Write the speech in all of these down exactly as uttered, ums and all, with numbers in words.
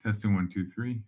Testing one, two, three.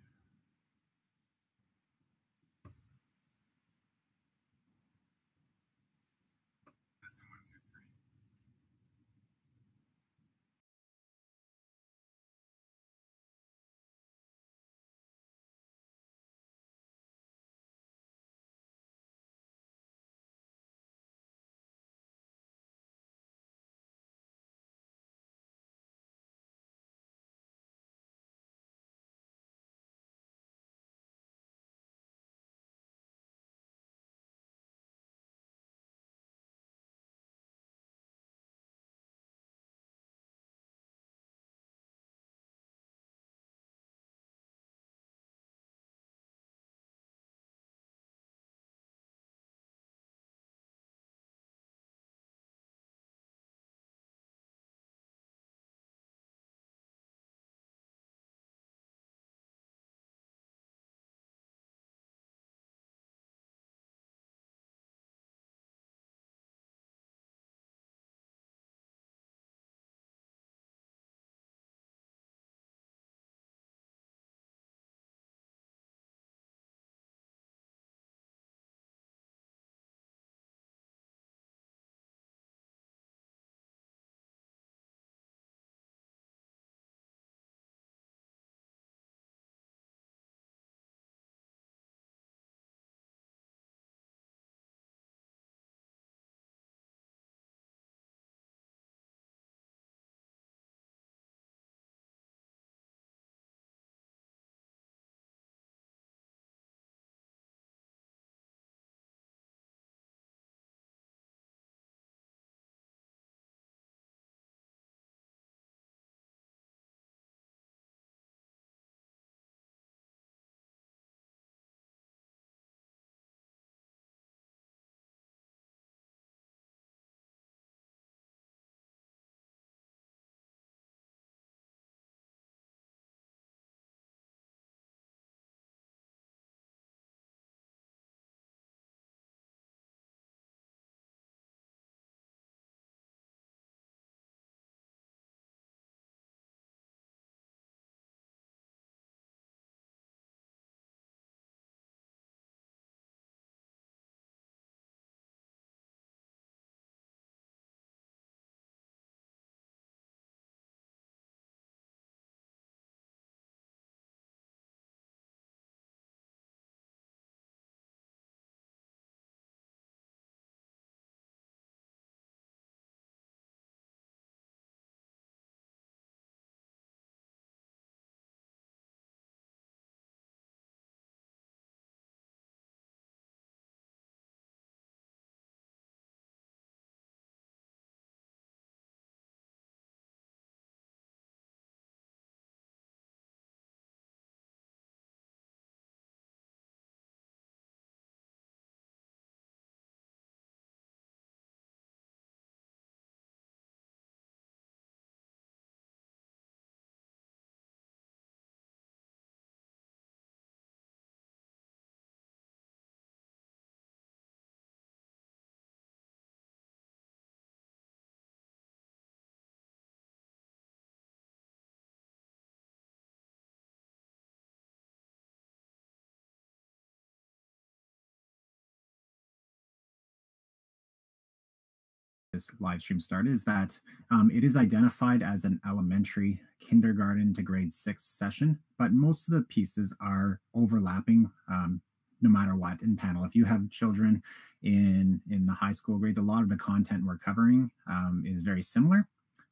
Testing one, two, three. This live stream started is that um, it is identified as an elementary kindergarten to grade six session, but most of the pieces are overlapping um, no matter what in panel. If you have children in, in the high school grades, a lot of the content we're covering um, is very similar.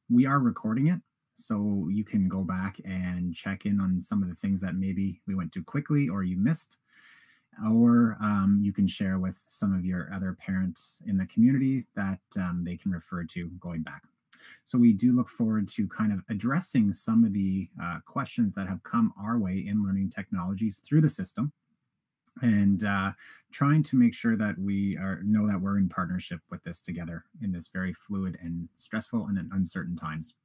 We are recording it, so you can go back and check in on some of the things that maybe we went too quickly or you missed. Or um, um, you can share with some of your other parents in the community that um, they can refer to going back. So we do look forward to kind of addressing some of the uh, questions that have come our way in learning technologies through the system, and uh, trying to make sure that we are, know that we're in partnership with this together in this very fluid and stressful and uncertain times.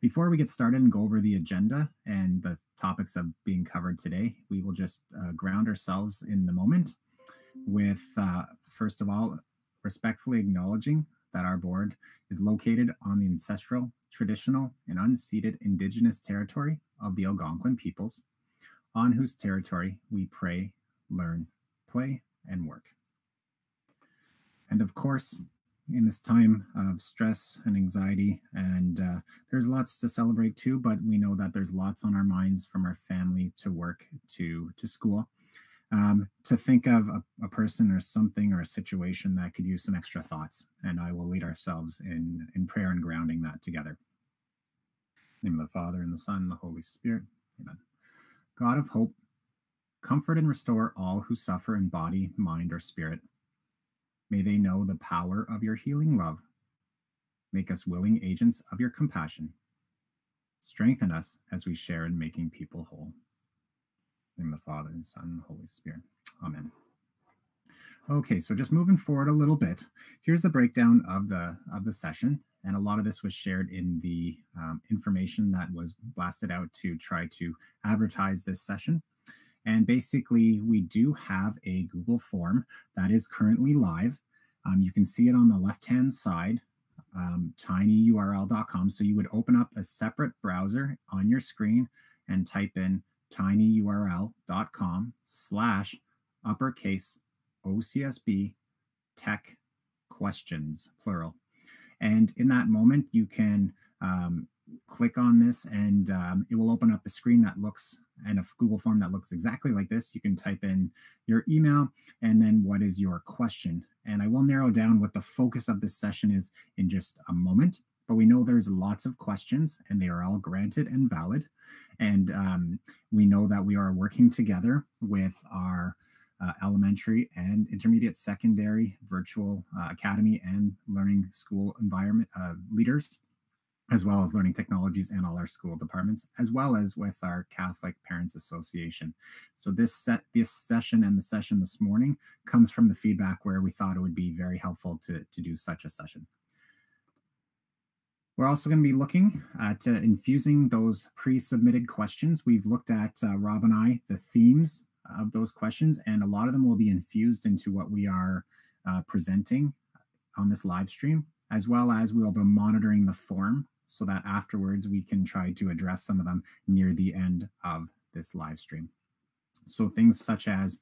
Before we get started and go over the agenda and the topics of being covered today, we will just uh, ground ourselves in the moment with, uh, first of all, respectfully acknowledging that our board is located on the ancestral, traditional, and unceded Indigenous territory of the Algonquin peoples, on whose territory we pray, learn, play, and work. And of course, in this time of stress and anxiety, and uh, there's lots to celebrate too, but we know that there's lots on our minds, from our family to work to, to school. Um, to think of a, a person or something or a situation that could use some extra thoughts, and I will lead ourselves in, in prayer and grounding that together. In the name of the Father, and the Son, and the Holy Spirit. Amen. God of hope, comfort and restore all who suffer in body, mind, or spirit. May they know the power of your healing love. Make us willing agents of your compassion. Strengthen us as we share in making people whole. In the Father, and Son, and the Holy Spirit. Amen. Okay, so just moving forward a little bit, here's the breakdown of the of the session, and a lot of this was shared in the um, information that was blasted out to try to advertise this session. And basically, we do have a Google form that is currently live. Um, you can see it on the left-hand side, um, tiny U R L dot com. So you would open up a separate browser on your screen and type in tinyurl dot com slash uppercase O C S B tech questions, plural. And in that moment, you can um, click on this, and um, it will open up a screen that looks, and a Google form that looks exactly like this. You can type in your email and then what is your question. And I will narrow down what the focus of this session is in just a moment. But we know there's lots of questions, and they are all granted and valid. And um, we know that we are working together with our uh, elementary and intermediate secondary virtual uh, academy and learning school environment uh, leaders, as well as learning technologies and all our school departments, as well as with our Catholic Parents Association. So this set, this session and the session this morning comes from the feedback where we thought it would be very helpful to, to do such a session. We're also going to be looking at uh, infusing those pre-submitted questions. We've looked at, uh, Rob and I, the themes of those questions, and a lot of them will be infused into what we are uh, presenting on this live stream, as well as we'll be monitoring the form so that afterwards we can try to address some of them near the end of this live stream. So things such as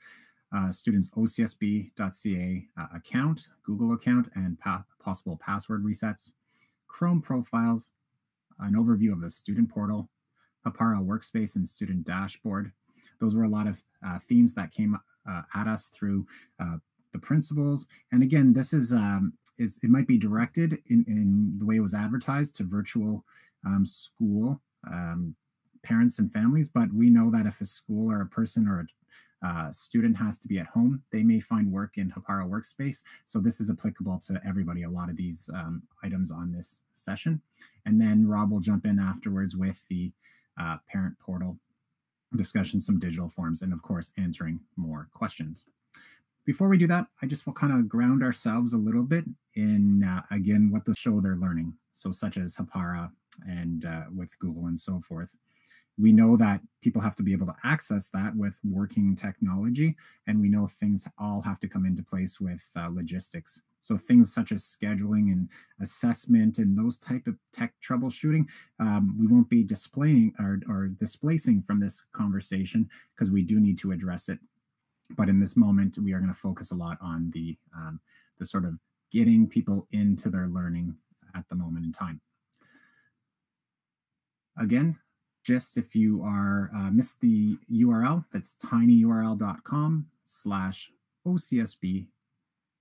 Uh, students' O C S B dot C A uh, account, Google account, and pa possible password resets, Chrome profiles, an overview of the student portal, Hapara workspace and student dashboard. Those were a lot of uh, themes that came uh, at us through uh, the principals. And again, this is, um, is it might be directed in, in the way it was advertised to virtual um, school um, parents and families, but we know that if a school or a person or a Uh, student has to be at home, they may find work in Hapara workspace. So this is applicable to everybody, a lot of these um, items on this session. And then Rob will jump in afterwards with the uh, parent portal discussion, some digital forms, and of course, answering more questions. Before we do that, I just will kind of ground ourselves a little bit in, uh, again, what the show they're learning. So such as Hapara and uh, with Google and so forth. We know that people have to be able to access that with working technology, and we know things all have to come into place with uh, logistics. So things such as scheduling and assessment and those type of tech troubleshooting, um, we won't be displaying or, or displacing from this conversation, because we do need to address it. But in this moment, we are going to focus a lot on the, um, the sort of getting people into their learning at the moment in time. Again, just if you are uh, missed the U R L, that's tinyurl dot com slash O C S B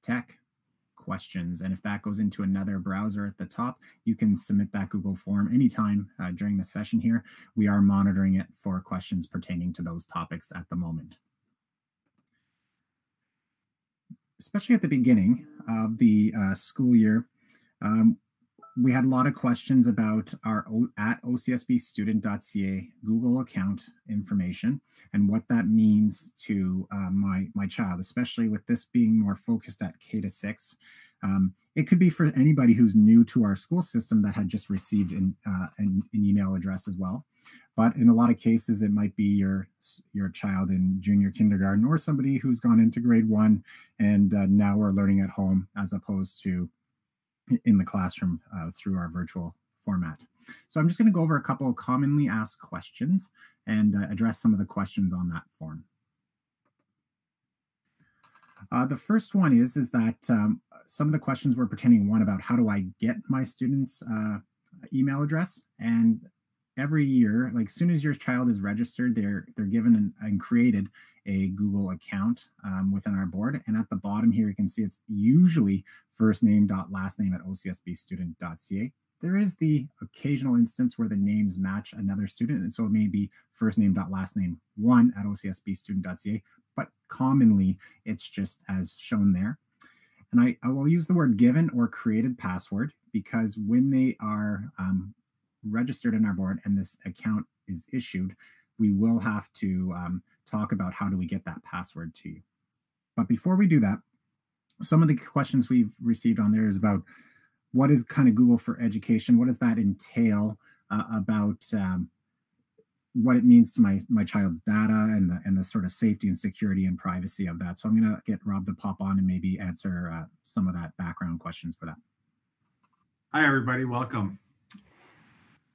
tech questions. And if that goes into another browser at the top, you can submit that Google form anytime uh, during the session here. We are monitoring it for questions pertaining to those topics at the moment. especially at the beginning of the uh, school year, um, we had a lot of questions about our at O C S B student dot C A Google account information and what that means to uh, my, my child, especially with this being more focused at K to six. Um, it could be for anybody who's new to our school system that had just received an, uh, an, an email address as well. But in a lot of cases, it might be your, your child in junior kindergarten or somebody who's gone into grade one and uh, now are learning at home as opposed to in the classroom uh, through our virtual format. So I'm just going to go over a couple of commonly asked questions and uh, address some of the questions on that form. Uh, the first one is, is that um, some of the questions were pertaining, one, about how do I get my students' uh, email address? And every year, like as soon as your child is registered, they're, they're given an, and created a Google account um, within our board. And at the bottom here, you can see it's usually firstname.lastname at O C S B student dot C A. There is the occasional instance where the names match another student. And so it may be firstname.lastname one at O C S B student dot C A, but commonly it's just as shown there. And I, I will use the word given or created password because when they are um, registered in our board and this account is issued, we will have to um, talk about how do we get that password to you. But before we do that, some of the questions we've received on there is about what is kind of Google for Education? What does that entail uh, about um, what it means to my, my child's data and the, and the sort of safety and security and privacy of that? So I'm going to get Rob to pop on and maybe answer uh, some of that background questions for that. Hi, everybody. Welcome.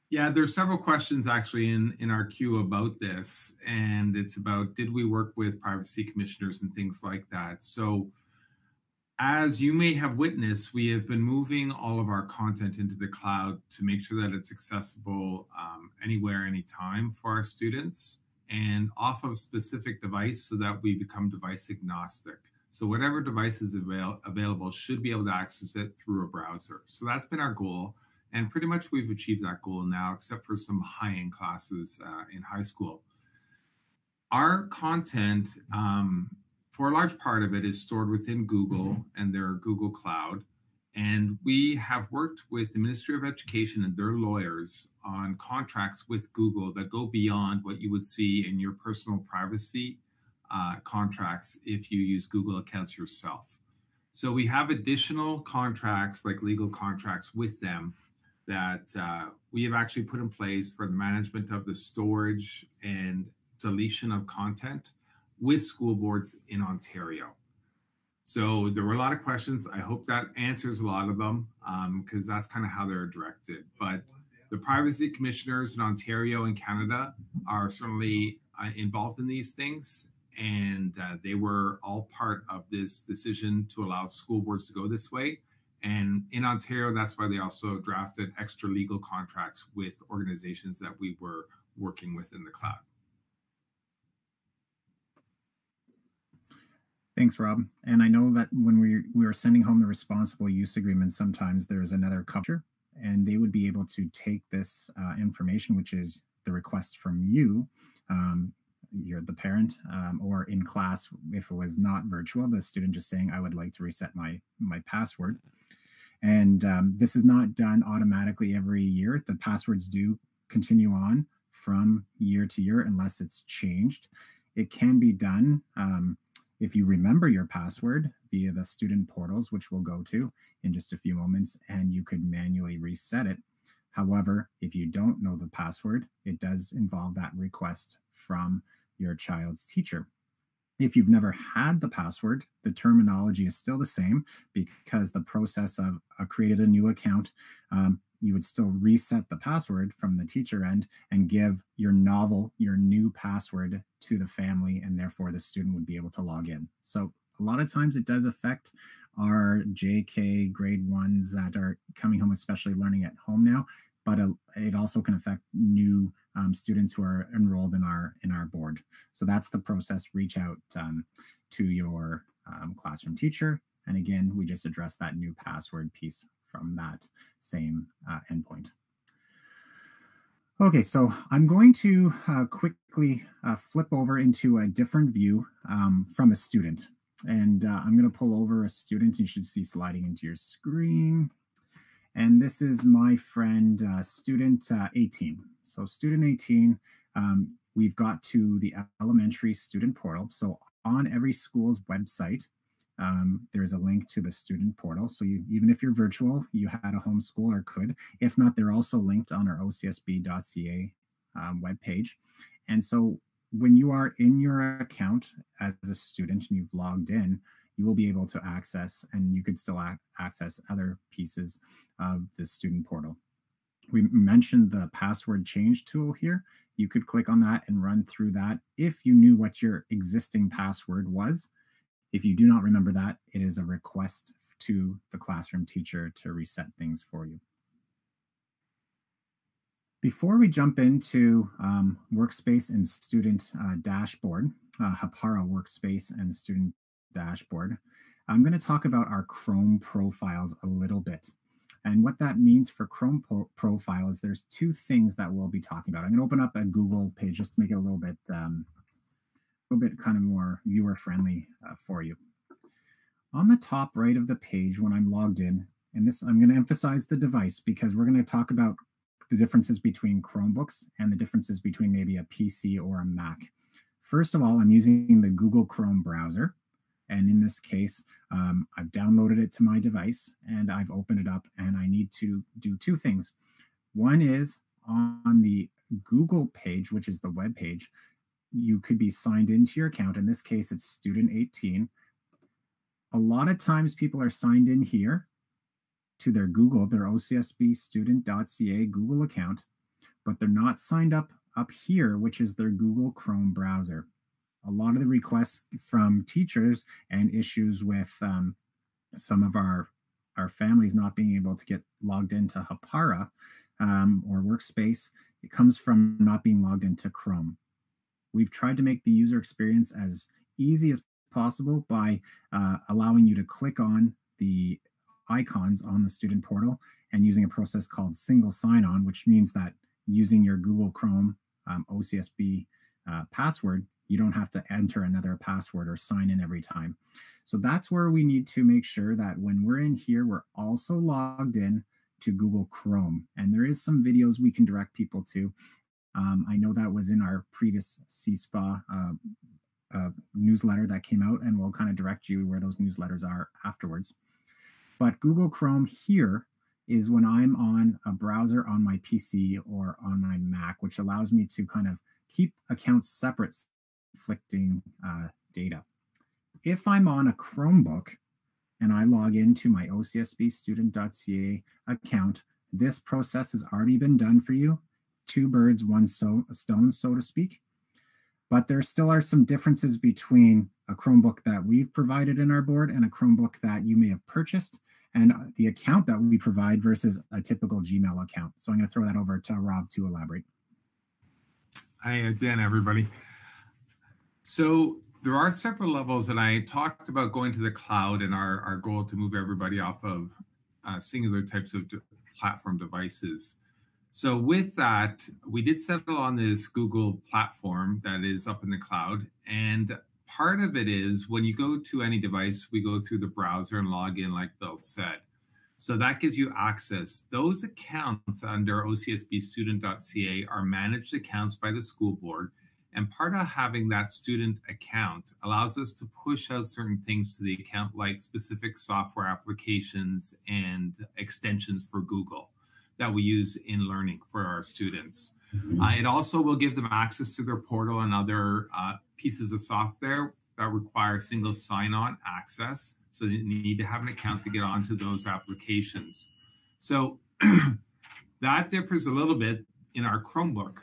Yeah, there's several questions actually in, in our queue about this, and it's about did we work with privacy commissioners and things like that. So as you may have witnessed, we have been moving all of our content into the cloud to make sure that it's accessible um, anywhere, anytime for our students and off of specific device so that we become device agnostic. So whatever device is avail available should be able to access it through a browser. So that's been our goal. And pretty much we've achieved that goal now, except for some high-end classes uh, in high school. Our content, um, for a large part of it, is stored within Google and their Google Cloud. And we have worked with the Ministry of Education and their lawyers on contracts with Google that go beyond what you would see in your personal privacy uh, contracts if you use Google accounts yourself. So we have additional contracts, like legal contracts with them, that uh, we have actually put in place for the management of the storage and deletion of content with school boards in Ontario. So there were a lot of questions. I hope that answers a lot of them because um, that's kind of how they're directed. But the privacy commissioners in Ontario and Canada are certainly uh, involved in these things. And uh, they were all part of this decision to allow school boards to go this way. And in Ontario, that's why they also drafted extra legal contracts with organizations that we were working with in the cloud. Thanks, Rob. And I know that when we, we were sending home the responsible use agreement, sometimes there's another culture, and they would be able to take this uh, information, which is the request from you, um, you're the parent, um, or in class, if it was not virtual, the student just saying, I would like to reset my, my password. And um, this is not done automatically every year. The passwords do continue on from year to year unless it's changed. It can be done um, if you remember your password via the student portals, which we'll go to in just a few moments, and you could manually reset it. However, if you don't know the password, it does involve that request from your child's teacher. If you've never had the password, the terminology is still the same because the process of uh, created a new account, um, you would still reset the password from the teacher end and give your novel, your new password to the family, and therefore the student would be able to log in. So a lot of times it does affect our J K grade ones that are coming home, especially learning at home now, but uh, it also can affect new Um, students who are enrolled in our in our board. So that's the process. Reach out um, to your um, classroom teacher. And again, we just address that new password piece from that same uh, endpoint. Okay, so I'm going to uh, quickly uh, flip over into a different view um, from a student. And uh, I'm going to pull over a student. You should see sliding into your screen. And this is my friend, uh, student uh, eighteen. So student eighteen, um, we've got to the elementary student portal. So on every school's website, um, there's a link to the student portal. So you, even if you're virtual, you had a homeschool or could. If not, they're also linked on our O C S B dot C A um, webpage. And so when you are in your account as a student and you've logged in, you will be able to access, and you could still ac access other pieces of the student portal. We mentioned the password change tool here. You could click on that and run through that if you knew what your existing password was. If you do not remember that, it is a request to the classroom teacher to reset things for you. Before we jump into um, Workspace and Student uh, Dashboard, uh, Hapara Workspace and Student Dashboard, I'm going to talk about our Chrome profiles a little bit. And what that means for Chrome pro profile is there's two things that we'll be talking about. I'm going to open up a Google page just to make it a little bit, um, a little bit kind of more viewer friendly uh, for you. On the top right of the page, when I'm logged in, and this I'm going to emphasize the device because we're going to talk about the differences between Chromebooks and the differences between maybe a P C or a Mac. First of all, I'm using the Google Chrome browser. And in this case, um, I've downloaded it to my device and I've opened it up, and I need to do two things. One is on the Google page, which is the web page, you could be signed into your account. In this case, it's student eighteen. A lot of times people are signed in here to their Google, their O C S B student dot C A Google account, but they're not signed up up here, which is their Google Chrome browser. A lot of the requests from teachers and issues with um, some of our, our families not being able to get logged into Hapara um, or Workspace, it comes from not being logged into Chrome. We've tried to make the user experience as easy as possible by uh, allowing you to click on the icons on the student portal and using a process called single sign-on, which means that using your Google Chrome um, O C S B uh, password, you don't have to enter another password or sign in every time. So that's where we need to make sure that when we're in here, we're also logged in to Google Chrome. And there is some videos we can direct people to. Um, I know that was in our previous C S P A uh, uh, newsletter that came out, and we'll kind of direct you where those newsletters are afterwards. But Google Chrome here is when I'm on a browser on my P C or on my Mac, which allows me to kind of keep accounts separate, conflicting uh, data. If I'm on a Chromebook and I log into my O C S B student dot C A account, this process has already been done for you. Two birds, one so stone, so to speak. But there still are some differences between a Chromebook that we've provided in our board and a Chromebook that you may have purchased, and the account that we provide versus a typical Gmail account. So I'm going to throw that over to Rob to elaborate. Hi again, everybody. So there are several levels, and I talked about going to the cloud and our, our goal to move everybody off of uh, singular types of de platform devices. So with that, we did settle on this Google platform that is up in the cloud. And part of it is when you go to any device, we go through the browser and log in like Bill said. So that gives you access. Those accounts under O C S B student dot C A are managed accounts by the school board. And part of having that student account allows us to push out certain things to the account, like specific software applications and extensions for Google that we use in learning for our students. Mm-hmm. uh, it also will give them access to their portal and other uh, pieces of software that require single sign-on access. So you need to have an account to get onto those applications. So that differs a little bit in our Chromebook.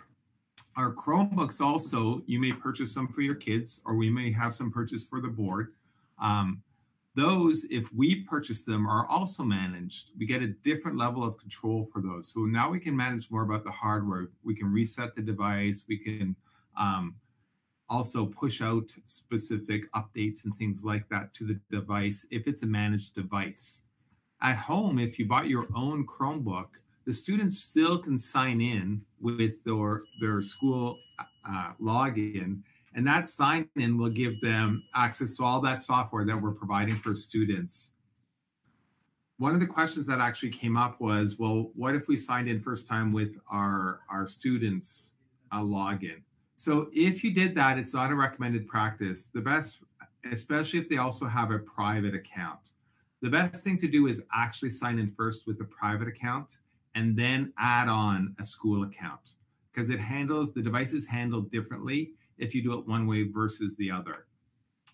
Our Chromebooks also, you may purchase some for your kids, or we may have some purchased for the board. Um, those, if we purchase them, are also managed. We get a different level of control for those. So now we can manage more about the hardware. We can reset the device. We can um, also push out specific updates and things like that to the device if it's a managed device. At home, if you bought your own Chromebook, the students still can sign in with their, their school uh, login And that sign-in will give them access to all that software that we're providing for students. One of the questions that actually came up was, well, what if we signed in first time with our, our students' uh, login? So if you did that, it's not a recommended practice. The best, especially if they also have a private account, the best thing to do is actually sign in first with a private account and then add on a school account, because it handles, the device is handled differently if you do it one way versus the other.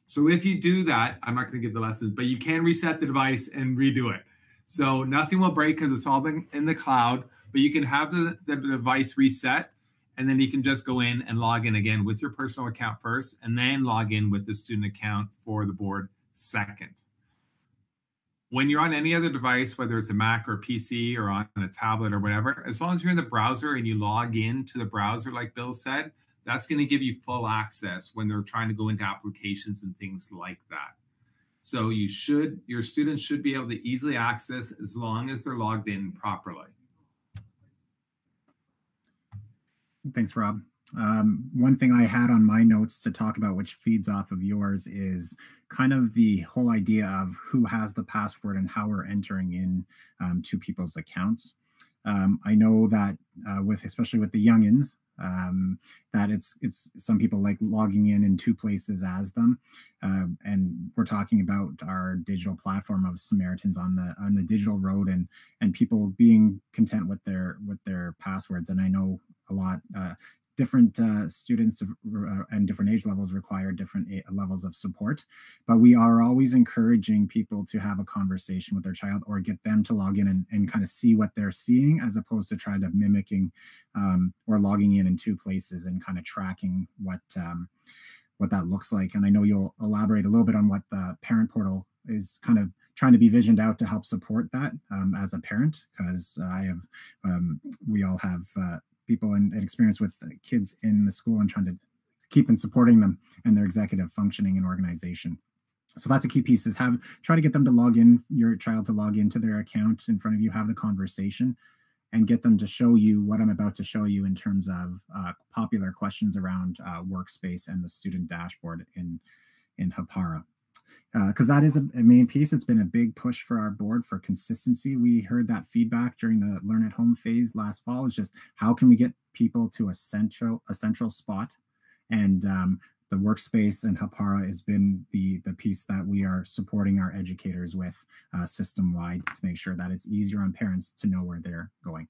So if you do that, I'm not going to give the lessons, but you can reset the device and redo it. So nothing will break because it's all in the cloud, but you can have the, the device reset, and then you can just go in and log in again with your personal account first, and then log in with the student account for the board second. When you're on any other device, whether it's a Mac or a P C or on a tablet or whatever, as long as you're in the browser and you log in to the browser, like Bill said, that's going to give you full access when they're trying to go into applications and things like that. So you should, your students should be able to easily access as long as they're logged in properly. Thanks, Rob. Um, one thing I had on my notes to talk about, which feeds off of yours, is kind of the whole idea of who has the password and how we're entering in um, to people's accounts. Um, I know that uh, with, especially with the youngins, um, that it's, it's some people like logging in in two places as them. Uh, and we're talking about our digital platform of Samaritans on the, on the digital road, and, and people being content with their, with their passwords. And I know a lot, uh, different uh, students of, uh, and different age levels require different levels of support, but we are always encouraging people to have a conversation with their child or get them to log in and, and kind of see what they're seeing, as opposed to trying to mimicking um, or logging in in two places and kind of tracking what, um, what that looks like. And I know you'll elaborate a little bit on what the Parent Portal is kind of trying to be visioned out to help support that um, as a parent, because I have, um, we all have uh, people and experience with kids in the school and trying to keep and supporting them and their executive functioning and organization. So that's a key piece, is have, try to get them to log in, your child to log into their account in front of you, have the conversation, and get them to show you what I'm about to show you in terms of uh, popular questions around uh, workspace and the student dashboard in, in Hapara. Because uh, that is a, a main piece. It's been a big push for our board for consistency. We heard that feedback during the Learn at Home phase last fall. Is just how can we get people to a central a central spot, and um, the workspace and Hapara has been the the piece that we are supporting our educators with uh, system wide to make sure that it's easier on parents to know where they're going.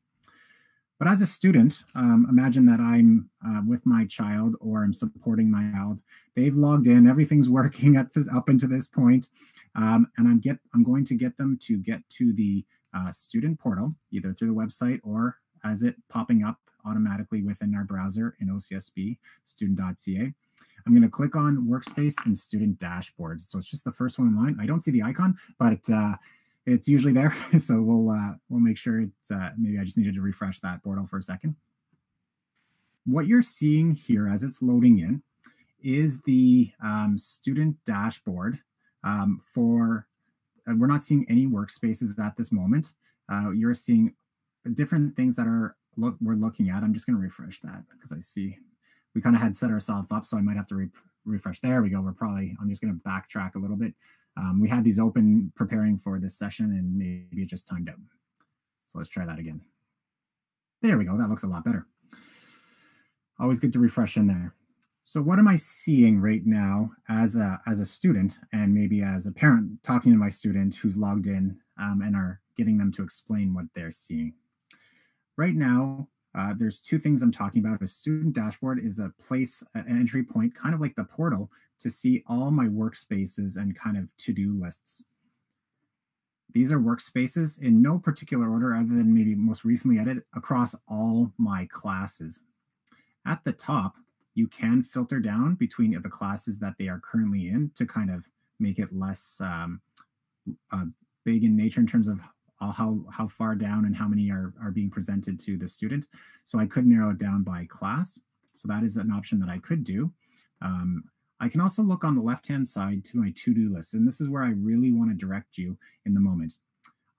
But as a student, um, imagine that I'm uh, with my child, or I'm supporting my child. They've logged in, everything's working at this, up until this point, um, and I'm get I'm going to get them to get to the uh, student portal, either through the website or as it popping up automatically within our browser in O C S B student dot C A. I'm going to click on Workspace and Student Dashboard. So it's just the first one in line. I don't see the icon, but uh, it's usually there, so we'll uh, we'll make sure it's, uh, maybe I just needed to refresh that portal for a second. What you're seeing here as it's loading in is the um, student dashboard um, for, uh, we're not seeing any workspaces at this moment. Uh, you're seeing different things that are look we're looking at. I'm just gonna refresh that because I see we kind of had set ourselves up, so I might have to re refresh. There we go, we're probably, I'm just gonna backtrack a little bit. Um, we had these open preparing for this session, and maybe it just timed out. So let's try that again. There we go. That looks a lot better. Always good to refresh in there. So what am I seeing right now as a, as a student, and maybe as a parent talking to my student who's logged in um, and are getting them to explain what they're seeing? Right now, uh, there's two things I'm talking about. A student dashboard is a place, an entry point, kind of like the portal, to see all my workspaces and kind of to-do lists. These are workspaces in no particular order other than maybe most recently added across all my classes. At the top, you can filter down between the classes that they are currently in to kind of make it less um, uh, big in nature in terms of how, how far down and how many are, are being presented to the student. So I could narrow it down by class. So that is an option that I could do. Um, I can also look on the left-hand side to my to-do list, and this is where I really want to direct you in the moment.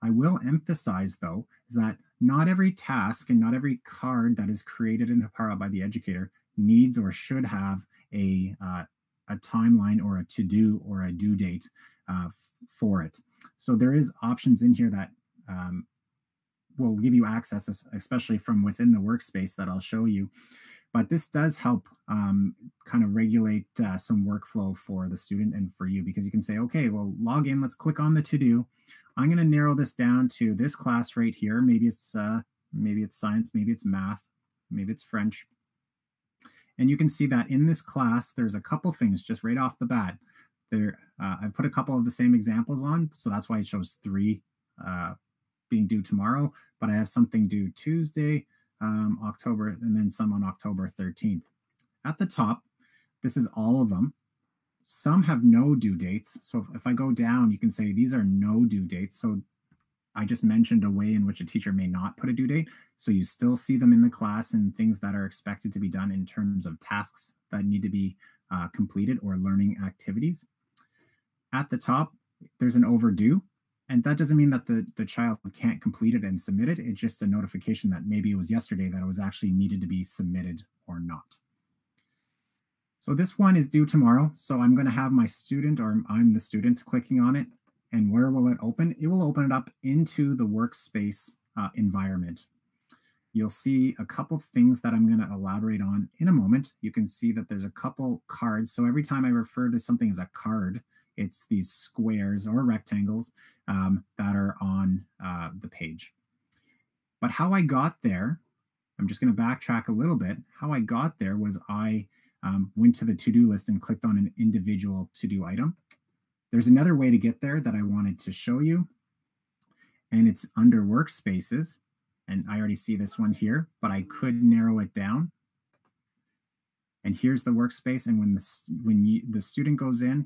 I will emphasize, though, is that not every task and not every card that is created in Hapara by the educator needs or should have a uh, a timeline or a to-do or a due date uh, for it. So there is options in here that um, will give you access, especially from within the workspace that I'll show you. But this does help um, kind of regulate uh, some workflow for the student and for you, because you can say, okay, well, log in, let's click on the to-do. I'm going to narrow this down to this class right here. Maybe it's uh, maybe it's science, maybe it's math, maybe it's French. And you can see that in this class, there's a couple things just right off the bat. There, uh, I put a couple of the same examples on, so that's why it shows three uh, being due tomorrow. But I have something due Tuesday, um, October, and then some on October thirteenth. At the top, this is all of them. Some have no due dates. So if, if I go down, you can say these are no due dates. So I just mentioned a way in which a teacher may not put a due date. So you still see them in the class and things that are expected to be done in terms of tasks that need to be uh, completed or learning activities. At the top, there's an overdue. And that doesn't mean that the, the child can't complete it and submit it. It's just a notification that maybe it was yesterday that it was actually needed to be submitted or not. So this one is due tomorrow. So I'm going to have my student, or I'm the student, clicking on it. And where will it open? It will open it up into the workspace uh, environment. You'll see a couple things that I'm going to elaborate on in a moment. You can see that there's a couple cards. So every time I refer to something as a card, it's these squares or rectangles um, that are on uh, the page. But how I got there, I'm just going to backtrack a little bit. How I got there was I um, went to the to-do list and clicked on an individual to-do item. There's another way to get there that I wanted to show you, and it's under workspaces. And I already see this one here, but I could narrow it down. And here's the workspace. And when the, when you, the student goes in,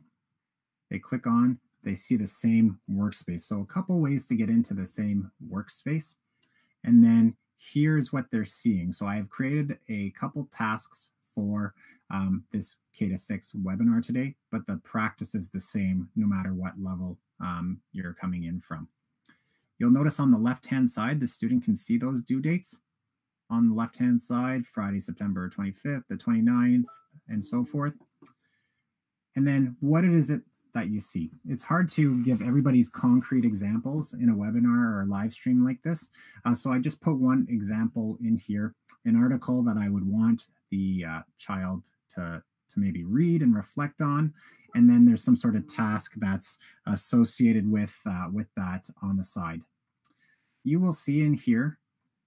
they click on, they see the same workspace. So a couple ways to get into the same workspace. And then here's what they're seeing. So I've created a couple tasks for um, this K to six webinar today, but the practice is the same no matter what level um, you're coming in from. You'll notice on the left-hand side, the student can see those due dates. On the left-hand side, Friday, September twenty-fifth, the twenty-ninth, and so forth. And then what is it that you see? It's hard to give everybody's concrete examples in a webinar or a live stream like this. Uh, so I just put one example in here, an article that I would want the uh, child to, to maybe read and reflect on. And then there's some sort of task that's associated with, uh, with that on the side. You will see in here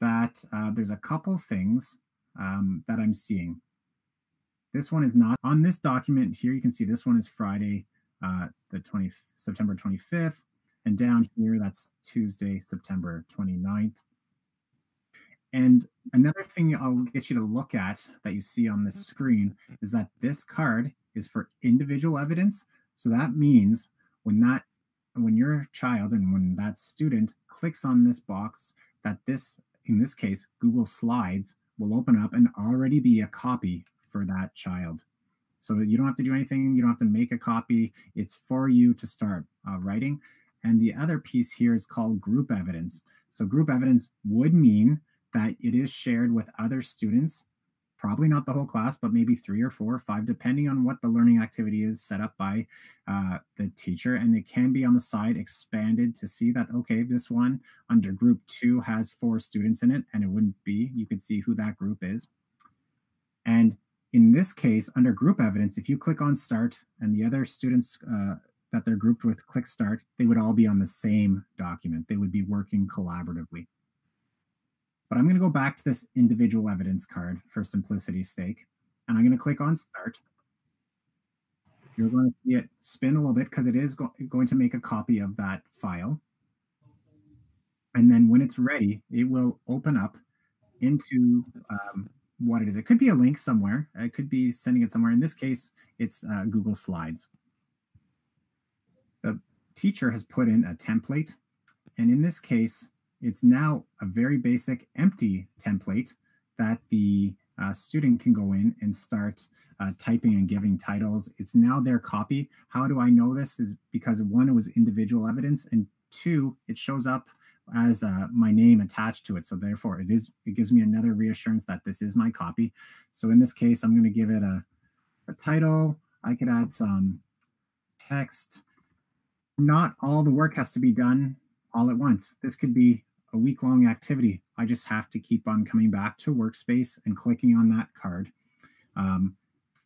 that uh, there's a couple things um, that I'm seeing. This one is not on this document here. You can see this one is Friday, uh, the twentieth, September twenty-fifth. And down here, that's Tuesday, September twenty-ninth. And another thing I'll get you to look at that you see on this screen is that this card is for individual evidence. So that means when that, when your child and when that student clicks on this box, that this, in this case, Google Slides will open up and already be a copy for that child. So you don't have to do anything. You don't have to make a copy. It's for you to start uh, writing. And the other piece here is called group evidence. So group evidence would mean that it is shared with other students, probably not the whole class, but maybe three or four or five, depending on what the learning activity is set up by uh, the teacher. And it can be on the side expanded to see that, okay, this one under group two has four students in it, and it wouldn't be, you could see who that group is. And in this case, under group evidence, if you click on start and the other students uh, that they're grouped with click start, they would all be on the same document. They would be working collaboratively. But I'm going to go back to this individual evidence card for simplicity's sake. And I'm going to click on Start. You're going to see it spin a little bit because it is go going to make a copy of that file. And then when it's ready, it will open up into um, what it is. It could be a link somewhere. It could be sending it somewhere. In this case, it's uh, Google Slides. The teacher has put in a template. And in this case, it's now a very basic empty template that the uh, student can go in and start uh, typing and giving titles. It's now their copy. How do I know this? Is because one, it was individual evidence, and two, it shows up as uh, my name attached to it. So therefore, it is. It gives me another reassurance that this is my copy. So in this case, I'm going to give it a a title. I could add some text. Not all the work has to be done all at once. This could be a week-long activity. I just have to keep on coming back to Workspace and clicking on that card um,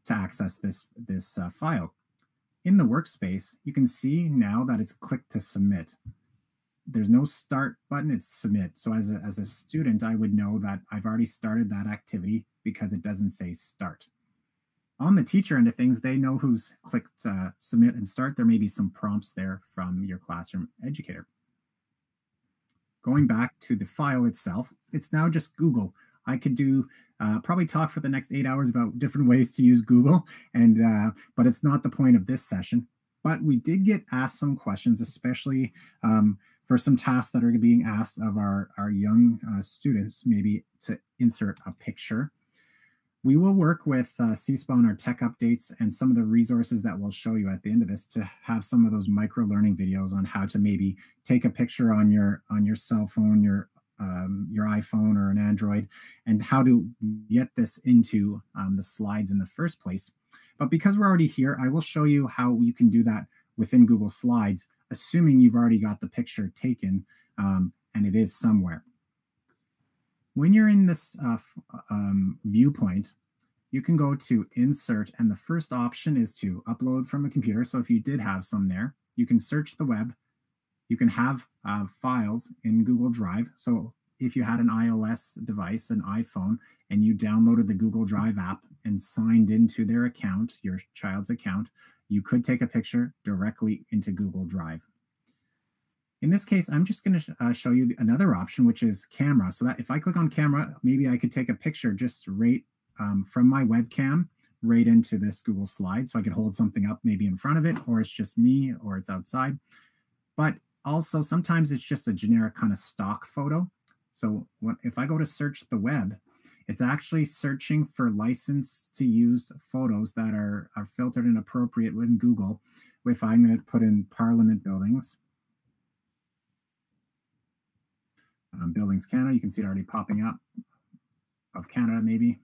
to access this, this uh, file. In the Workspace, you can see now that it's click to submit. There's no start button, it's submit. So as a, as a student, I would know that I've already started that activity because it doesn't say start. On the teacher end of things, they know who's clicked uh, submit and start. There may be some prompts there from your classroom educator. Going back to the file itself, it's now just Google. I could do uh, probably talk for the next eight hours about different ways to use Google, and uh, but it's not the point of this session. But we did get asked some questions, especially um, for some tasks that are being asked of our, our young uh, students, maybe to insert a picture. We will work with uh, C SPA, our tech updates, and some of the resources that we'll show you at the end of this to have some of those micro-learning videos on how to maybe take a picture on your on your cell phone, your um, your iPhone or an Android, and how to get this into um, the slides in the first place. But because we're already here, I will show you how you can do that within Google Slides, assuming you've already got the picture taken um, and it is somewhere. When you're in this uh, um, viewpoint, you can go to Insert, and the first option is to upload from a computer. So if you did have some there, you can search the web. You can have uh, files in Google Drive. So if you had an iOS device, an iPhone, and you downloaded the Google Drive app and signed into their account, your child's account, you could take a picture directly into Google Drive. In this case, I'm just going to uh, show you another option, which is camera. So that if I click on camera, maybe I could take a picture just right um, from my webcam right into this Google slide. So I could hold something up maybe in front of it, or it's just me, or it's outside. But also sometimes it's just a generic kind of stock photo. So when, if I go to search the web, it's actually searching for license to use photos that are, are filtered and appropriate within Google. If I'm going to put in Parliament buildings, Um, buildings Canada, you can see it already popping up of Canada maybe.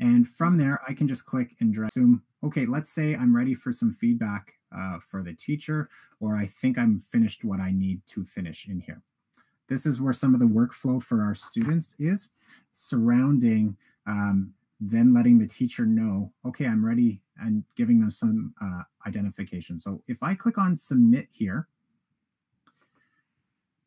And from there, I can just click and drag. Zoom. Okay, let's say I'm ready for some feedback uh, for the teacher, or I think I'm finished what I need to finish in here. This is where some of the workflow for our students is surrounding um, then letting the teacher know, okay, I'm ready, and giving them some uh, identification. So if I click on submit here,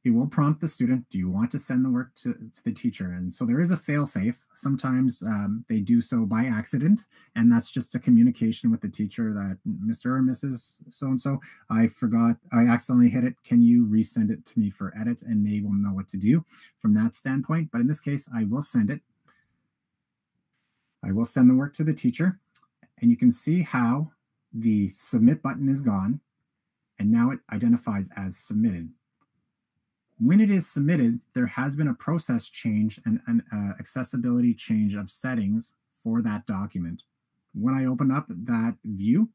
it will prompt the student, do you want to send the work to, to the teacher? And so there is a fail-safe. Sometimes um, they do so by accident, and that's just a communication with the teacher that Mister or Missus so-and-so, I forgot, I accidentally hit it. Can you resend it to me for edit? And they will know what to do from that standpoint. But in this case, I will send it. I will send the work to the teacher. And you can see how the submit button is gone, and now it identifies as submitted. When it is submitted, there has been a process change and an uh, accessibility change of settings for that document. When I open up that view,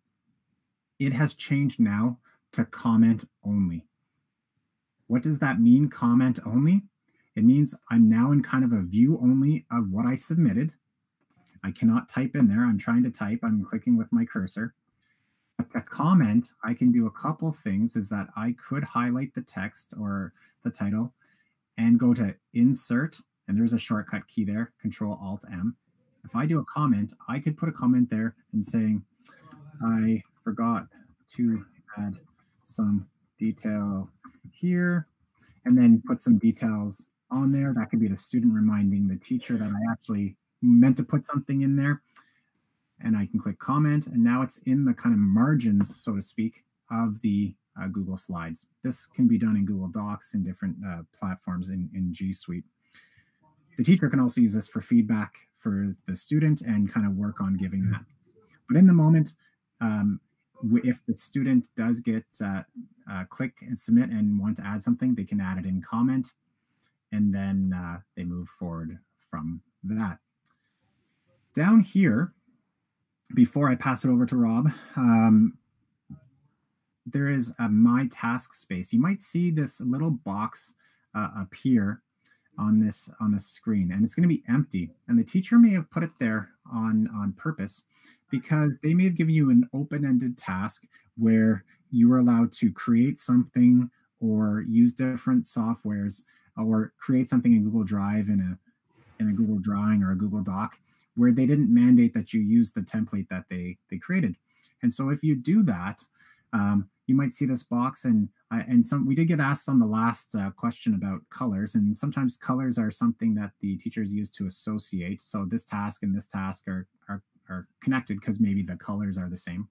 it has changed now to comment only. What does that mean, comment only? It means I'm now in kind of a view only of what I submitted. I cannot type in there. I'm trying to type. I'm clicking with my cursor. But to comment, I can do a couple things, is that I could highlight the text or the title and go to Insert, and there's a shortcut key there, Control Alt M. If I do a comment, I could put a comment there and saying, I forgot to add some detail here, and then put some details on there. That could be the student reminding the teacher that I actually meant to put something in there. And I can click comment, and now it's in the kind of margins, so to speak, of the uh, Google Slides. This can be done in Google Docs and different uh, platforms in, in G Suite. The teacher can also use this for feedback for the student and kind of work on giving that. But in the moment, um, if the student does get uh, uh, click and submit and want to add something, they can add it in comment, and then uh, they move forward from that. Down here, before I pass it over to Rob, um, there is a My Task space. You might see this little box uh, appear on this on this screen, and it's going to be empty. And the teacher may have put it there on on purpose, because they may have given you an open-ended task where you were allowed to create something or use different softwares, or create something in Google Drive in a in a Google Drawing or a Google Doc, where they didn't mandate that you use the template that they they created. And so if you do that, um, you might see this box. And uh, and some we did get asked on the last uh, question about colors, and sometimes colors are something that the teachers use to associate. So this task and this task are are, are connected because maybe the colors are the same.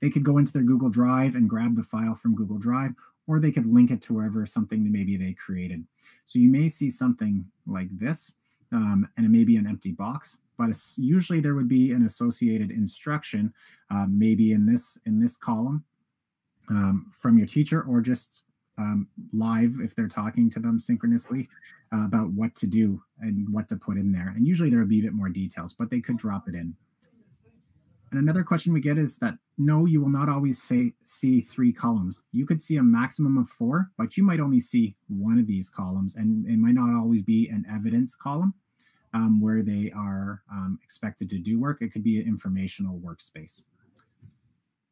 They could go into their Google Drive and grab the file from Google Drive, or they could link it to wherever something that maybe they created. So you may see something like this, um, and it may be an empty box, but usually there would be an associated instruction, uh, maybe in this in this column um, from your teacher, or just um, live if they're talking to them synchronously uh, about what to do and what to put in there. And usually there would be a bit more details, but they could drop it in. And another question we get is that, no, you will not always say, see three columns. You could see a maximum of four, but you might only see one of these columns, and it might not always be an evidence column um, where they are um, expected to do work. It could be an informational workspace.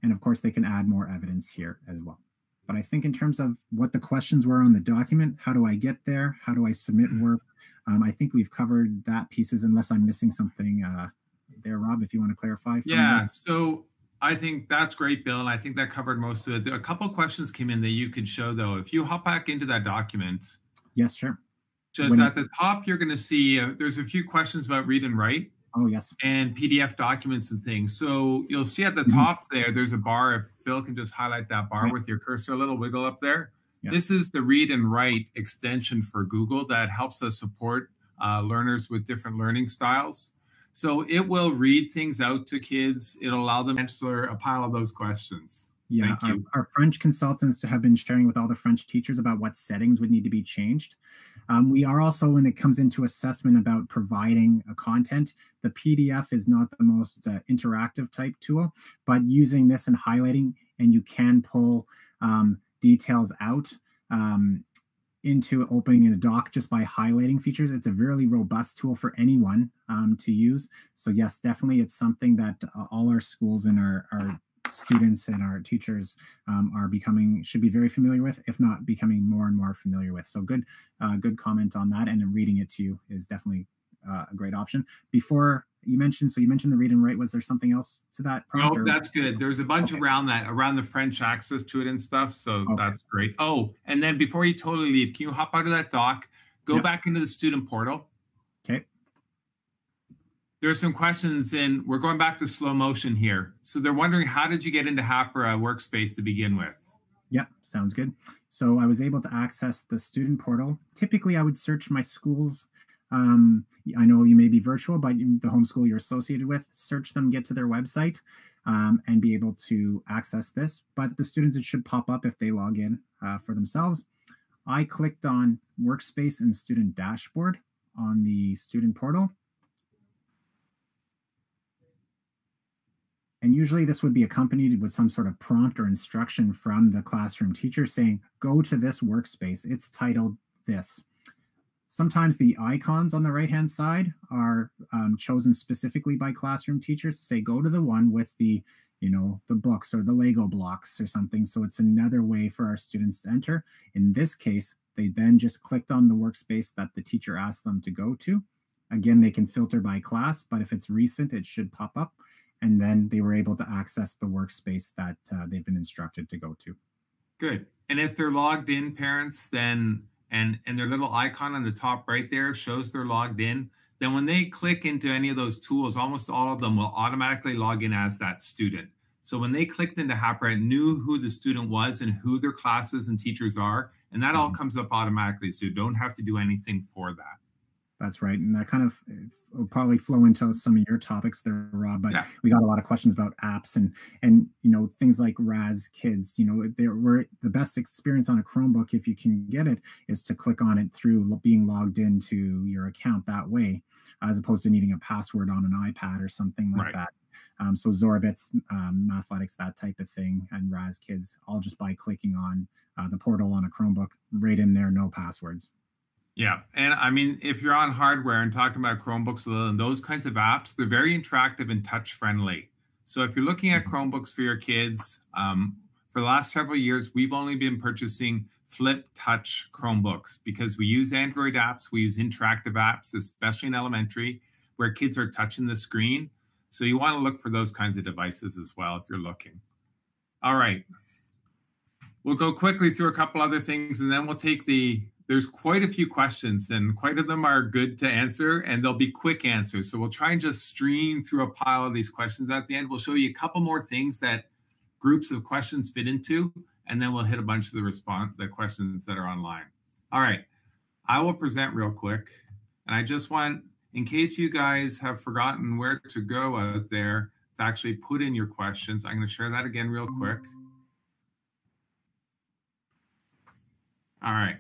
And of course, they can add more evidence here as well. But I think in terms of what the questions were on the document, how do I get there? How do I submit work? Um, I think we've covered that pieces, unless I'm missing something uh, there, Rob, if you want to clarify. Yeah, there. So I think that's great, Bill, and I think that covered most of it. A couple of questions came in that you could show, though. If you hop back into that document. Yes, sure. Just when at the top, you're going to see uh, there's a few questions about read and write. Oh, yes. And P D F documents and things. So you'll see at the mm-hmm. top there, there's a bar. If Bill can just highlight that bar right. with your cursor, a little wiggle up there. Yes. This is the read and write extension for Google that helps us support uh, learners with different learning styles. So it will read things out to kids. It'll allow them to answer a pile of those questions. Yeah, Thank you. Our, our French consultants have been sharing with all the French teachers about what settings would need to be changed. Um, we are also, when it comes into assessment about providing a content, the P D F is not the most uh, interactive type tool, but using this and highlighting, and you can pull um, details out um, into opening a doc just by highlighting features. It's a really robust tool for anyone um, to use. So yes, definitely it's something that uh, all our schools and our, our students and our teachers um, are becoming, should be very familiar with, if not becoming more and more familiar with. So good, uh, good comment on that, and reading it to you is definitely uh, a great option. Before you mentioned, so you mentioned the read and write, was there something else to that prompt? No, that's good. There's a bunch okay. around that, around the French access to it and stuff. So okay. that's great. Oh, and then before you totally leave, can you hop out of that doc, go yep. back into the student portal? Okay. There are some questions in, we're going back to slow motion here. So they're wondering, how did you get into Hapara Workspace to begin with? Yeah, sounds good. So I was able to access the student portal. Typically I would search my school's Um, I know you may be virtual, but the homeschool you're associated with, search them, get to their website, um, and be able to access this. But the students, it should pop up if they log in uh, for themselves. I clicked on Workspace and Student Dashboard on the student portal. And usually this would be accompanied with some sort of prompt or instruction from the classroom teacher saying, go to this workspace. It's titled this. Sometimes the icons on the right-hand side are um, chosen specifically by classroom teachers to say, go to the one with the, you know, the books or the Lego blocks or something. So it's another way for our students to enter. In this case, they then just clicked on the workspace that the teacher asked them to go to. Again, they can filter by class, but if it's recent, it should pop up. And then they were able to access the workspace that uh, they've been instructed to go to. Good. And if they're logged in, parents, then... And, and their little icon on the top right there shows they're logged in. Then when they click into any of those tools, almost all of them will automatically log in as that student. So when they clicked into Hapara, it knew who the student was and who their classes and teachers are. And that all comes up automatically. So you don't have to do anything for that. That's right. And that kind of will probably flow into some of your topics there, Rob, but yeah. we got a lot of questions about apps and, and you know, things like Raz Kids. You know, they were, the best experience on a Chromebook, if you can get it, is to click on it through being logged into your account that way, as opposed to needing a password on an iPad or something like right. that. Um, so Zorbit's, um, Mathletics, that type of thing, and Raz Kids, all just by clicking on uh, the portal on a Chromebook, right in there, no passwords. Yeah, and I mean, if you're on hardware and talking about Chromebooks and those kinds of apps, they're very interactive and touch-friendly. So if you're looking at Chromebooks for your kids, um, for the last several years, we've only been purchasing Flip Touch Chromebooks because we use Android apps, we use interactive apps, especially in elementary, where kids are touching the screen. So you want to look for those kinds of devices as well if you're looking. All right. We'll go quickly through a couple other things, and then we'll take the, there's quite a few questions, and quite of them are good to answer, and they'll be quick answers. So we'll try and just stream through a pile of these questions at the end. We'll show you a couple more things that groups of questions fit into, and then we'll hit a bunch of the response, the questions that are online. All right. I will present real quick, and I just want, in case you guys have forgotten where to go out there to actually put in your questions, I'm going to share that again real quick. All right.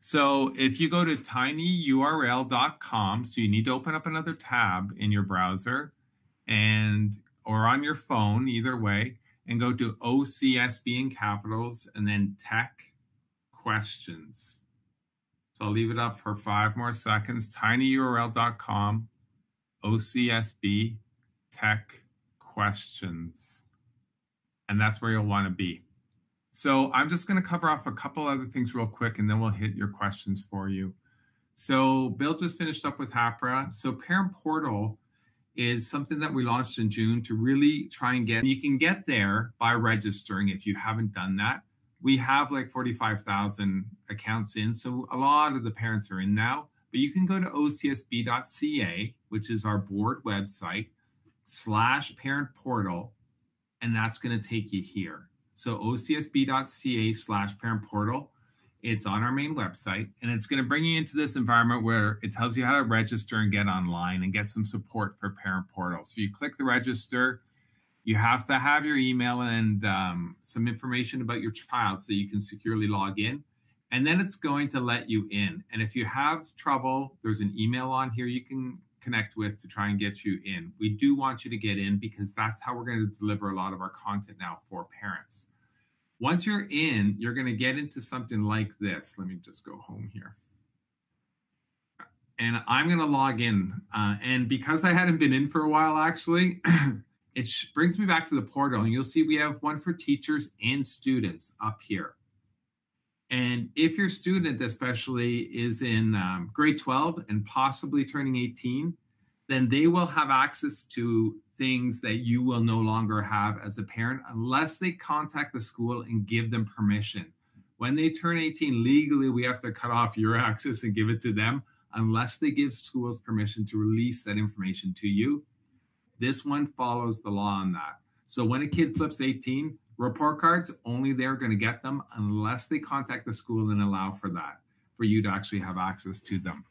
So if you go to tiny U R L dot com, so you need to open up another tab in your browser and or on your phone, either way, and go to O C S B in capitals and then tech questions. So I'll leave it up for five more seconds. tiny U R L dot com, O C S B, tech questions. And that's where you'll want to be. So I'm just going to cover off a couple other things real quick, and then we'll hit your questions for you. So Bill just finished up with Hapara. So Parent Portal is something that we launched in June to really try and get, you can get there by registering if you haven't done that. We have like forty-five thousand accounts in, so a lot of the parents are in now. But you can go to O C S B dot C A, which is our board website, slash Parent Portal, and that's going to take you here. So O C S B dot C A slash Parent Portal. It's on our main website, and it's going to bring you into this environment where it tells you how to register and get online and get some support for Parent Portal. So you click the register. You have to have your email and um, some information about your child so you can securely log in. And then it's going to let you in. And if you have trouble, there's an email on here you can connect with to try and get you in. We do want you to get in because that's how we're going to deliver a lot of our content now for parents. Once you're in, you're going to get into something like this. Let me just go home here. And I'm going to log in. Uh, and because I hadn't been in for a while, actually, it brings me back to the portal. And you'll see we have one for teachers and students up here. And if your student especially is in um, grade twelve and possibly turning eighteen, then they will have access to things that you will no longer have as a parent unless they contact the school and give them permission. When they turn eighteen, legally, we have to cut off your access and give it to them unless they give schools permission to release that information to you. This one follows the law on that. So when a kid flips eighteen, report cards, only they're going to get them unless they contact the school and allow for that, for you to actually have access to them.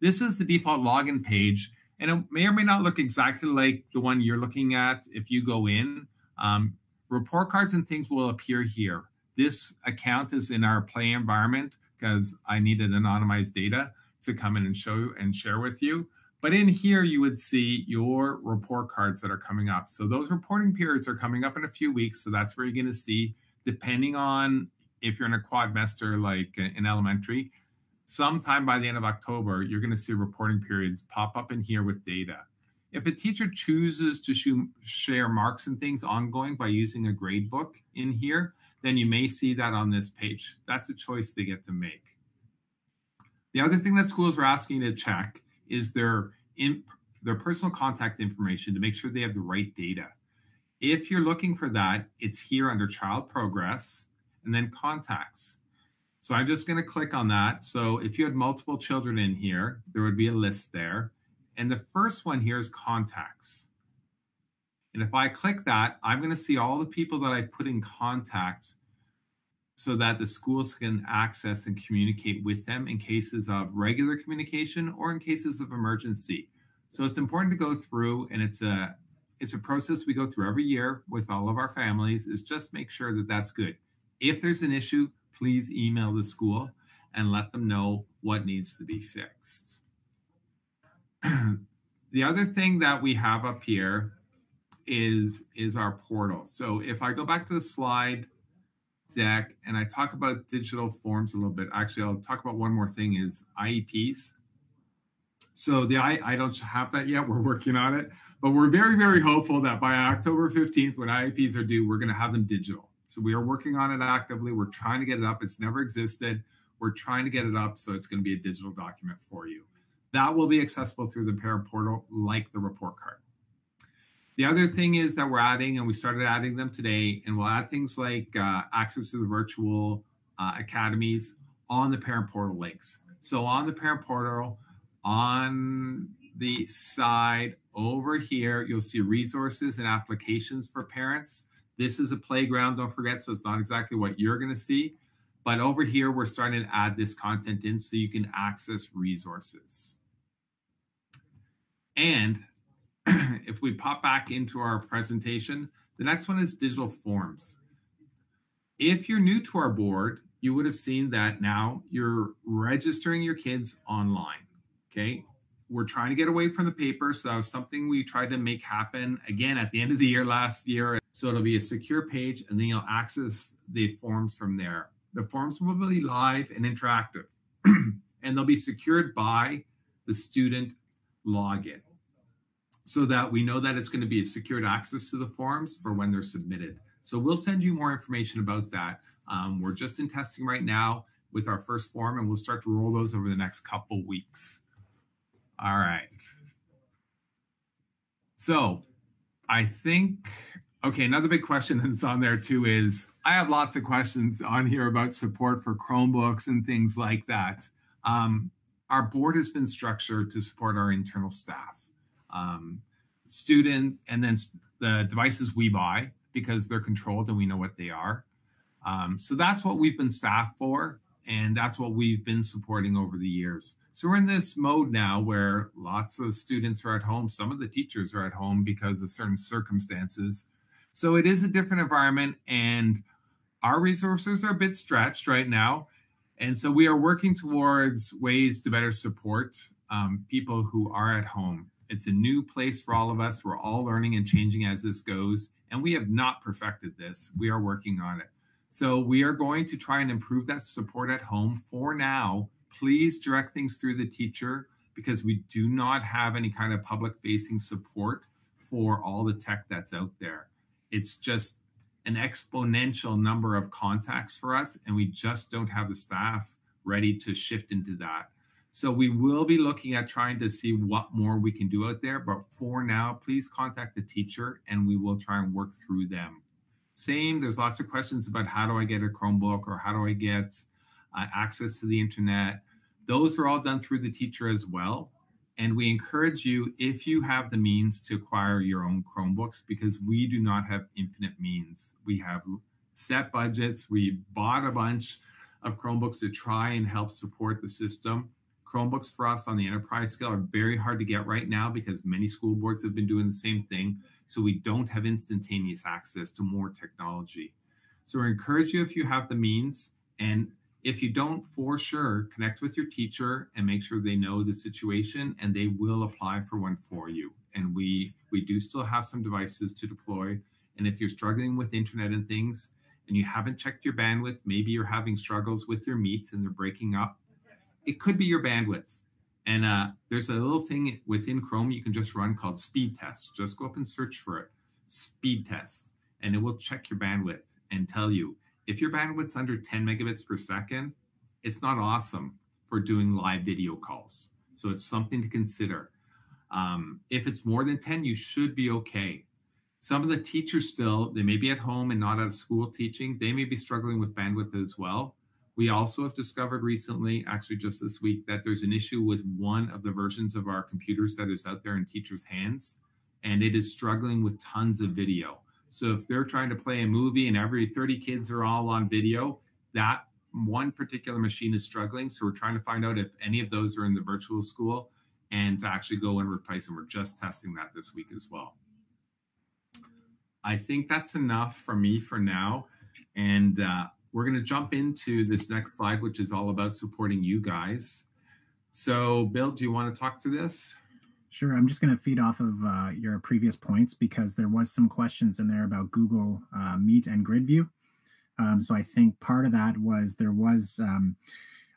This is the default login page, and it may or may not look exactly like the one you're looking at if you go in. Um, report cards and things will appear here. This account is in our play environment because I needed anonymized data to come in and show you and share with you. But in here, you would see your report cards that are coming up. So those reporting periods are coming up in a few weeks. So that's where you're going to see, depending on if you're in a quadmester like in elementary, sometime by the end of October, you're going to see reporting periods pop up in here with data. If a teacher chooses to share marks and things ongoing by using a grade book in here, then you may see that on this page. That's a choice they get to make. The other thing that schools are asking you to check is their, imp, their personal contact information to make sure they have the right data. If you're looking for that, it's here under Child Progress and then Contacts. So I'm just going to click on that. So if you had multiple children in here, there would be a list there. And the first one here is Contacts. And if I click that, I'm going to see all the people that I put in contact so that the schools can access and communicate with them in cases of regular communication or in cases of emergency. So it's important to go through, and it's a, it's a process we go through every year with all of our families, is just make sure that that's good. If there's an issue, please email the school and let them know what needs to be fixed. The other thing that we have up here is, is our portal. So if I go back to the slide deck, and I talk about digital forms a little bit. Actually, I'll talk about one more thing is I E Ps. So the I, I don't have that yet. We're working on it, but we're very, very hopeful that by October fifteenth, when I E Ps are due, we're going to have them digital. So we are working on it actively. We're trying to get it up. It's never existed. We're trying to get it up. So it's going to be a digital document for you. That will be accessible through the Parent Portal, like the report card. The other thing is that we're adding, and we started adding them today, and we'll add things like uh, access to the virtual uh, academies on the Parent Portal links. So on the Parent Portal, on the side over here, you'll see resources and applications for parents. This is a playground, don't forget, so it's not exactly what you're going to see. But over here, we're starting to add this content in so you can access resources. And if we pop back into our presentation, the next one is digital forms. If you're new to our board, you would have seen that now you're registering your kids online. Okay, we're trying to get away from the paper. So that was something we tried to make happen again at the end of the year last year. So it'll be a secure page, and then you'll access the forms from there. The forms will be live and interactive, and they'll be secured by the student login so that we know that it's going to be a secured access to the forms for when they're submitted. So we'll send you more information about that. Um, we're just in testing right now with our first form, and we'll start to roll those over the next couple weeks. All right. So I think, okay, another big question that's on there too is, I have lots of questions on here about support for Chromebooks and things like that. Um, our board has been structured to support our internal staff, um, students, and then the devices we buy because they're controlled and we know what they are. Um, so that's what we've been staffed for. And that's what we've been supporting over the years. So we're in this mode now where lots of students are at home. Some of the teachers are at home because of certain circumstances. So it is a different environment, and our resources are a bit stretched right now. And so we are working towards ways to better support um, people who are at home. It's a new place for all of us. We're all learning and changing as this goes. And we have not perfected this. We are working on it. So we are going to try and improve that support at home for now. Please direct things through the teacher because we do not have any kind of public-facing support for all the tech that's out there. It's just an exponential number of contacts for us, and we just don't have the staff ready to shift into that. So we will be looking at trying to see what more we can do out there. But for now, please contact the teacher, and we will try and work through them. Same, there's lots of questions about how do I get a Chromebook or how do I get uh, access to the internet. Those are all done through the teacher as well. And we encourage you, if you have the means, to acquire your own Chromebooks because we do not have infinite means. We have set budgets. We bought a bunch of Chromebooks to try and help support the system. Chromebooks for us on the enterprise scale are very hard to get right now because many school boards have been doing the same thing. So we don't have instantaneous access to more technology. So we encourage you if you have the means, and if you don't, for sure, connect with your teacher and make sure they know the situation, and they will apply for one for you. And we, we do still have some devices to deploy. And if you're struggling with internet and things and you haven't checked your bandwidth, maybe you're having struggles with your meets and they're breaking up, it could be your bandwidth. And uh, there's a little thing within Chrome you can just run called speed test. Just go up and search for it, speed test, and it will check your bandwidth and tell you if your bandwidth's under ten megabits per second, it's not awesome for doing live video calls. So it's something to consider. Um, if it's more than ten, you should be okay. Some of the teachers still, they may be at home and not out of school teaching. They may be struggling with bandwidth as well. We also have discovered recently, actually just this week, that there's an issue with one of the versions of our computers that is out there in teachers' hands, and it is struggling with tons of video. So if they're trying to play a movie and every thirty kids are all on video, that one particular machine is struggling. So we're trying to find out if any of those are in the virtual school and to actually go and replace them. We're just testing that this week as well. I think that's enough for me for now. And uh, we're going to jump into this next slide, which is all about supporting you guys. So, Bill, do you want to talk to this? Sure. I'm just going to feed off of uh, your previous points because there was some questions in there about Google uh, Meet and GridView. Um, so I think part of that was there was um,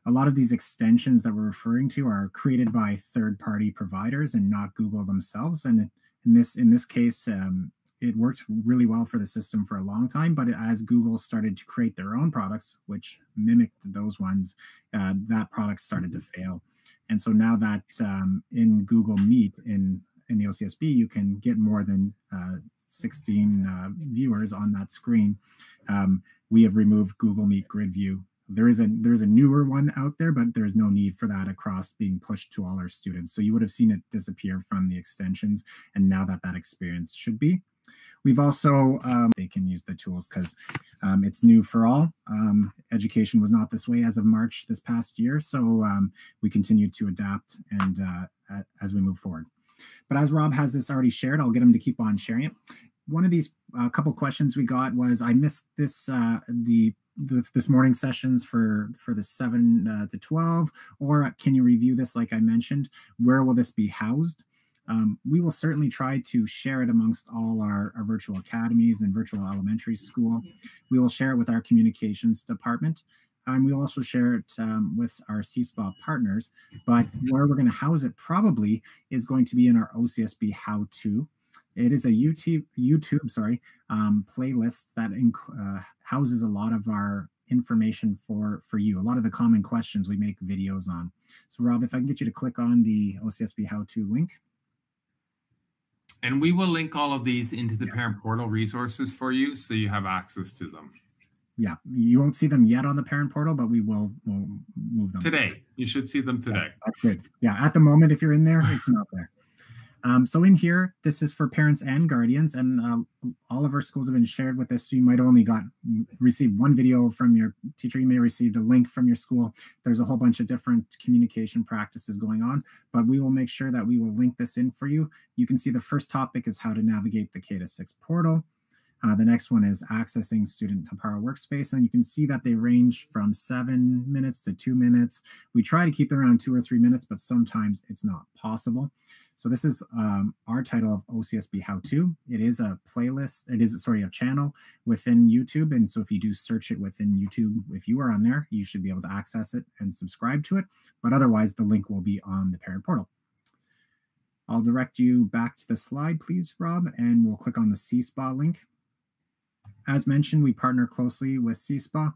a lot of these extensions that we're referring to are created by third-party providers and not Google themselves. And in this in this case, um, it worked really well for the system for a long time. But as Google started to create their own products, which mimicked those ones, uh, that product started to fail. And so now that um, in Google Meet in in the O C S B, you can get more than uh, sixteen uh, viewers on that screen. Um, we have removed Google Meet GridView. There is a there's a newer one out there, but there's no need for that across being pushed to all our students. So you would have seen it disappear from the extensions, and now that that experience should be. We've also, um, they can use the tools because um, it's new for all. Um, education was not this way as of March this past year, so um, we continue to adapt and uh, as we move forward. But as Rob has this already shared, I'll get him to keep on sharing it. One of these uh, couple questions we got was, I missed this uh, the, the this morning sessions for for the seven uh, to twelve, or can you review this like I mentioned? Where will this be housed? Um, we will certainly try to share it amongst all our, our virtual academies and virtual elementary school. We will share it with our communications department. And we'll also share it um, with our C S P A partners. But where we're going to house it probably is going to be in our O C S B how-to. It is a YouTube, YouTube sorry, um, playlist that uh, houses a lot of our information for, for you, a lot of the common questions we make videos on. So, Rob, if I can get you to click on the O C S B how-to link. And we will link all of these into the yeah. Parent Portal resources for you, so you have access to them. Yeah, you won't see them yet on the Parent Portal, but we will we'll move them. Today, you should see them today. Yeah, that's good. Yeah, at the moment, if you're in there, it's not there. Um, so in here, this is for parents and guardians, and uh, all of our schools have been shared with this, so you might only got received one video from your teacher. You may have received a link from your school. There's a whole bunch of different communication practices going on, but we will make sure that we will link this in for you. You can see the first topic is how to navigate the K to six portal. Uh, the next one is accessing student Hapara workspace, and you can see that they range from seven minutes to two minutes. We try to keep them around two or three minutes, but sometimes it's not possible. So this is um, our title of O C S B How To. It is a playlist. It is, sorry, a channel within YouTube, and so if you do search it within YouTube, if you are on there, you should be able to access it and subscribe to it, but otherwise the link will be on the Parent Portal. I'll direct you back to the slide, please, Rob, and we'll click on the C S P A link. As mentioned, we partner closely with C S P A,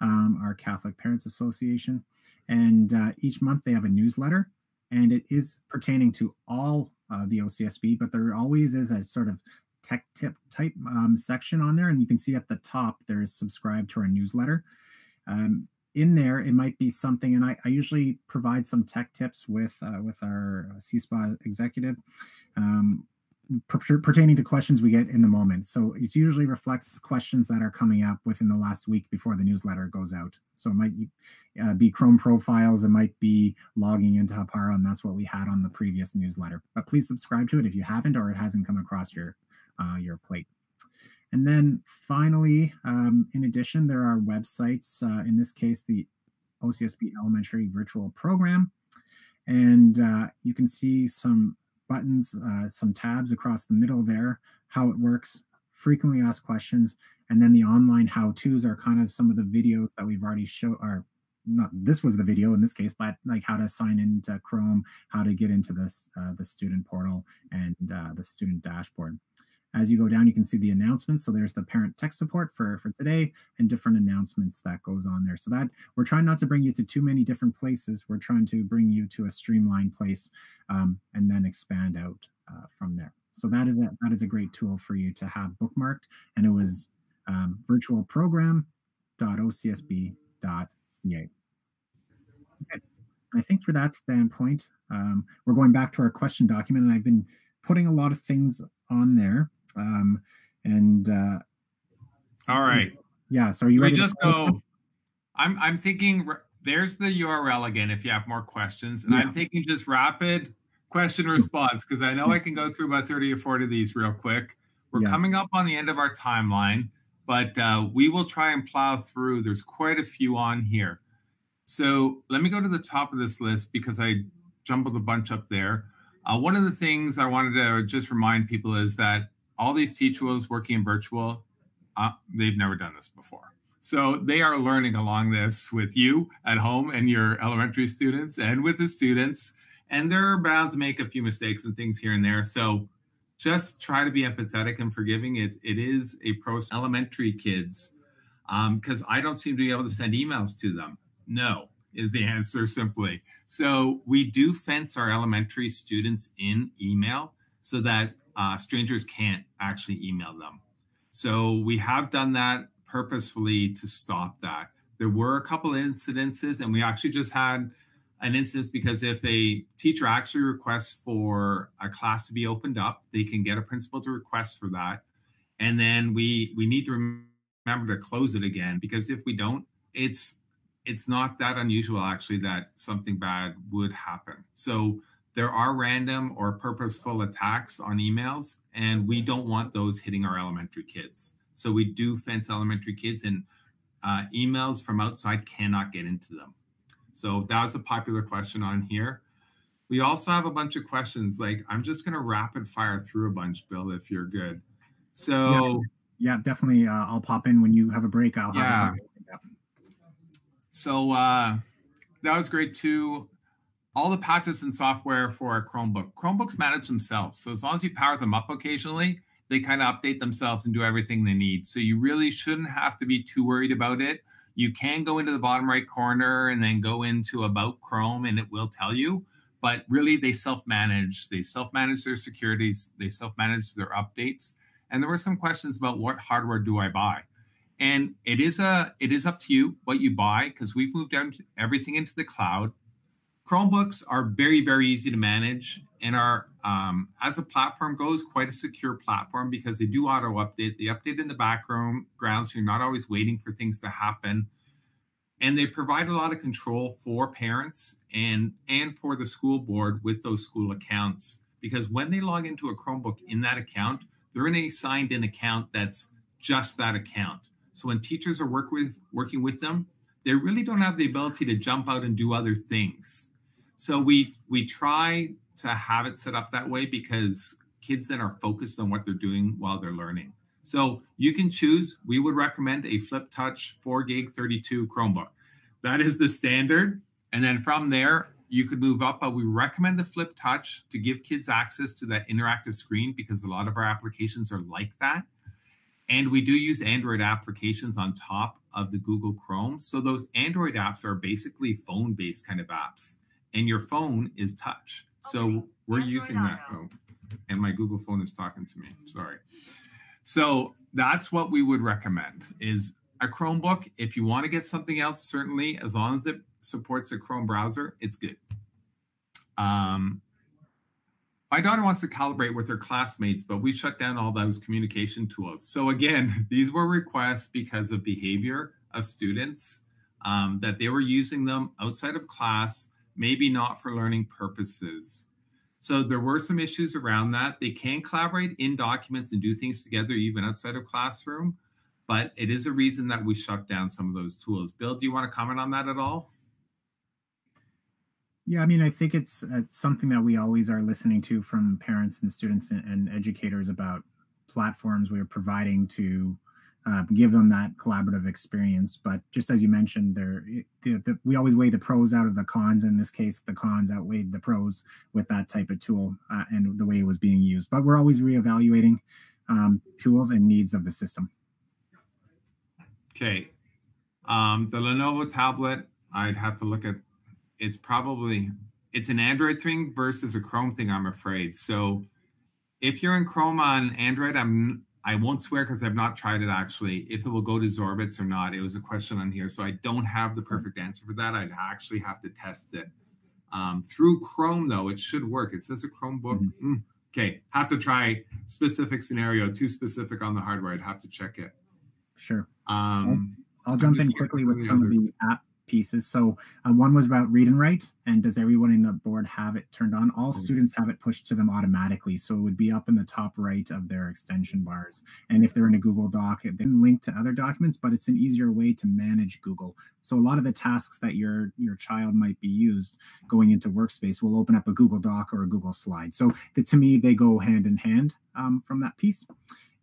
um, our Catholic Parents Association, and uh, each month they have a newsletter, and it is pertaining to all uh, the O C S B, but there always is a sort of tech tip type um, section on there, and you can see at the top there is subscribe to our newsletter. Um, in there, it might be something, and I, I usually provide some tech tips with, uh, with our C S P A executive, um, pertaining to questions we get in the moment. So it usually reflects questions that are coming up within the last week before the newsletter goes out. So it might uh, be Chrome profiles, it might be logging into Hapara, and that's what we had on the previous newsletter. But please subscribe to it if you haven't or it hasn't come across your, uh, your plate. And then finally, um, in addition, there are websites, uh, in this case, the O C S B Elementary Virtual Program. And uh, you can see some buttons, uh, some tabs across the middle there, how it works, frequently asked questions, and then the online how-tos are kind of some of the videos that we've already shown, or not, this was the video in this case, but like how to sign into Chrome, how to get into this, uh, the student portal, and uh, the student dashboard. As you go down, you can see the announcements. So there's the parent tech support for, for today and different announcements that goes on there. So that we're trying not to bring you to too many different places. We're trying to bring you to a streamlined place um, and then expand out uh, from there. So that is, a, that is a great tool for you to have bookmarked. And it was um, virtual program dot O C S B dot C A. Okay. I think for that standpoint, um, we're going back to our question document, and I've been putting a lot of things on there. Um, and uh, all right, yeah. So are you ready? We just go. I'm I'm thinking. There's the U R L again. If you have more questions, and yeah. I'm thinking just rapid question response, because I know I can go through about thirty or forty of these real quick. We're yeah. coming up on the end of our timeline, but uh, we will try and plow through. There's quite a few on here, so let me go to the top of this list because I jumbled a bunch up there. Uh, one of the things I wanted to just remind people is that all these teachers working in virtual, uh, they've never done this before. So they are learning along this with you at home and your elementary students and with the students. And they're bound to make a few mistakes and things here and there. So just try to be empathetic and forgiving. It, it is a process. Elementary kids, because um, I don't seem to be able to send emails to them. No, is the answer simply. So we do fence our elementary students in email so that uh, strangers can't actually email them. So we have done that purposefully to stop that. There were a couple of incidences, and we actually just had an instance because if a teacher actually requests for a class to be opened up, they can get a principal to request for that. And then we we need to remember to close it again, because if we don't, it's it's not that unusual actually that something bad would happen. So there are random or purposeful attacks on emails, and we don't want those hitting our elementary kids. So we do fence elementary kids, and uh, emails from outside cannot get into them. So that was a popular question on here. We also have a bunch of questions. Like, I'm just going to rapid fire through a bunch, Bill, if you're good. So yeah, yeah definitely. Uh, I'll pop in when you have a break. I'll yeah. have a break. So uh, that was great too. All the patches and software for a Chromebook. Chromebooks manage themselves. So as long as you power them up occasionally, they kind of update themselves and do everything they need. So you really shouldn't have to be too worried about it. You can go into the bottom right corner and then go into About Chrome, and it will tell you. But really, they self-manage. They self-manage their securities. They self-manage their updates. And there were some questions about what hardware do I buy? And it is a it is up to you what you buy, because we've moved everything into the cloud. Chromebooks are very, very easy to manage and are, um, as a platform goes, quite a secure platform because they do auto-update. They update in the background, so you're not always waiting for things to happen. And they provide a lot of control for parents and, and for the school board with those school accounts, because when they log into a Chromebook in that account, they're in a signed-in account that's just that account. So when teachers are work with, working with them, they really don't have the ability to jump out and do other things. So we we try to have it set up that way because kids then are focused on what they're doing while they're learning. So you can choose. We would recommend a Flip Touch four gig thirty-two Chromebook. That is the standard. And then from there, you could move up. But we recommend the Flip Touch to give kids access to that interactive screen because a lot of our applications are like that. And we do use Android applications on top of the Google Chrome. So those Android apps are basically phone-based kind of apps. And your phone is touch. So okay. we're Android using that. Oh, and my Google phone is talking to me. Sorry. So that's what we would recommend is a Chromebook. If you want to get something else, certainly, as long as it supports a Chrome browser, it's good. Um, my daughter wants to calibrate with her classmates, but we shut down all those communication tools. So again, these were requests because of behavior of students, um, that they were using them outside of class, maybe not for learning purposes. So there were some issues around that. They can collaborate in documents and do things together even outside of classroom, but it is a reason that we shut down some of those tools. Bill, do you want to comment on that at all? Yeah, I mean, I think it's, it's something that we always are listening to from parents and students and, and educators about platforms we are providing to Uh, give them that collaborative experience. But just as you mentioned, there, the, the, we always weigh the pros out of the cons. In this case, the cons outweighed the pros with that type of tool uh, and the way it was being used. But we're always reevaluating um, tools and needs of the system. Okay. Um, the Lenovo tablet, I'd have to look at, it's probably, it's an Android thing versus a Chrome thing, I'm afraid. So if you're in Chrome on Android, I'm I won't swear because I've not tried it actually, if it will go to Zorbit's or not. It was a question on here. So I don't have the perfect answer for that. I'd actually have to test it. Um, through Chrome though, it should work. It says a Chromebook. Mm-hmm. mm, okay, have to try specific scenario, too specific on the hardware. I'd have to check it. Sure. Um, I'll, I'll jump in quickly with some others. of the app pieces. So uh, one was about Read and Write, and does everyone in the board have it turned on? All students have it pushed to them automatically, so it would be up in the top right of their extension bars. And if they're in a Google Doc, it then linked to other documents, but it's an easier way to manage Google. So a lot of the tasks that your your child might be used going into Workspace will open up a Google Doc or a Google Slide. So the, to me, they go hand in hand um, from that piece.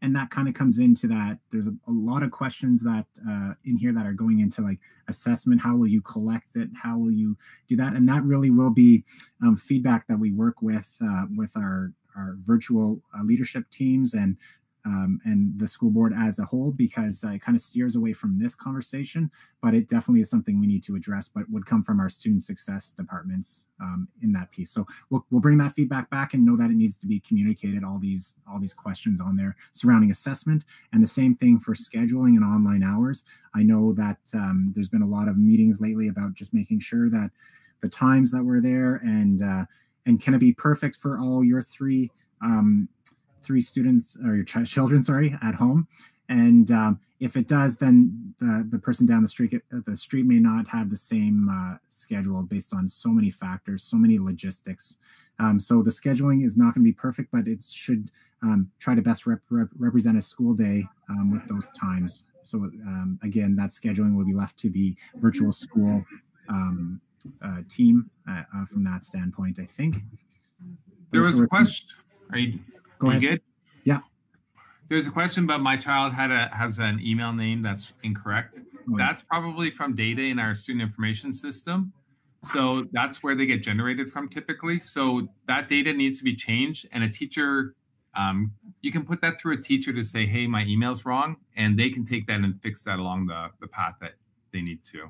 And that kind of comes into that. There's a, a lot of questions that uh, in here that are going into like assessment. How will you collect it? How will you do that? And that really will be um, feedback that we work with uh, with our our virtual uh, leadership teams and um, and the school board as a whole, because uh, it kind of steers away from this conversation. But it definitely is something we need to address, but would come from our student success departments um, in that piece. So we'll, we'll bring that feedback back and know that it needs to be communicated, all these all these questions on there surrounding assessment. And the same thing for scheduling and online hours. I know that um, there's been a lot of meetings lately about just making sure that the times that we're there and uh, and can it be perfect for all your three um, three students or your ch children, sorry, at home. And um, if it does, then the, the person down the street, the street may not have the same uh, schedule based on so many factors, so many logistics. Um, so the scheduling is not going to be perfect, but it should um, try to best rep rep represent a school day um, with those times. So um, again, that scheduling will be left to the virtual school um, uh, team uh, uh, from that standpoint, I think. There was a question. Are you, Go are ahead. you good? Yeah. There's a question about my child had a, has an email name that's incorrect. That's probably from data in our student information system. So that's where they get generated from typically. So that data needs to be changed. And a teacher, um, you can put that through a teacher to say, hey, my email's wrong. And they can take that and fix that along the, the path that they need to.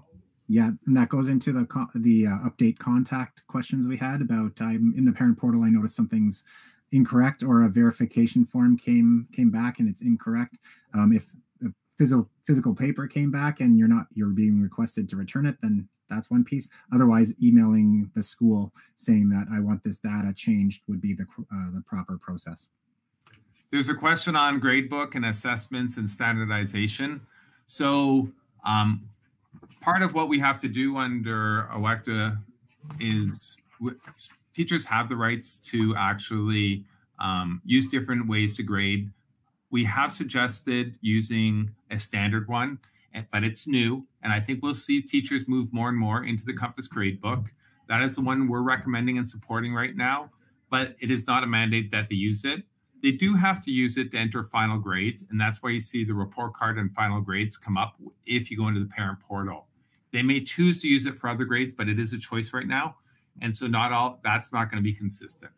Yeah, and that goes into the the uh, update contact questions we had about um, in the parent portal, I noticed some things incorrect, or a verification form came came back and it's incorrect. Um, if the physical physical paper came back and you're not you're being requested to return it, then that's one piece. Otherwise, emailing the school saying that I want this data changed would be the uh, the proper process. There's a question on gradebook and assessments and standardization. So um, part of what we have to do under ELECTA is teachers have the rights to actually um, use different ways to grade. We have suggested using a standard one, but it's new. And I think we'll see teachers move more and more into the Compass Gradebook. That is the one we're recommending and supporting right now, but it is not a mandate that they use it. They do have to use it to enter final grades. And that's why you see the report card and final grades come up if you go into the parent portal. They may choose to use it for other grades, but it is a choice right now. And so not all, that's not going to be consistent.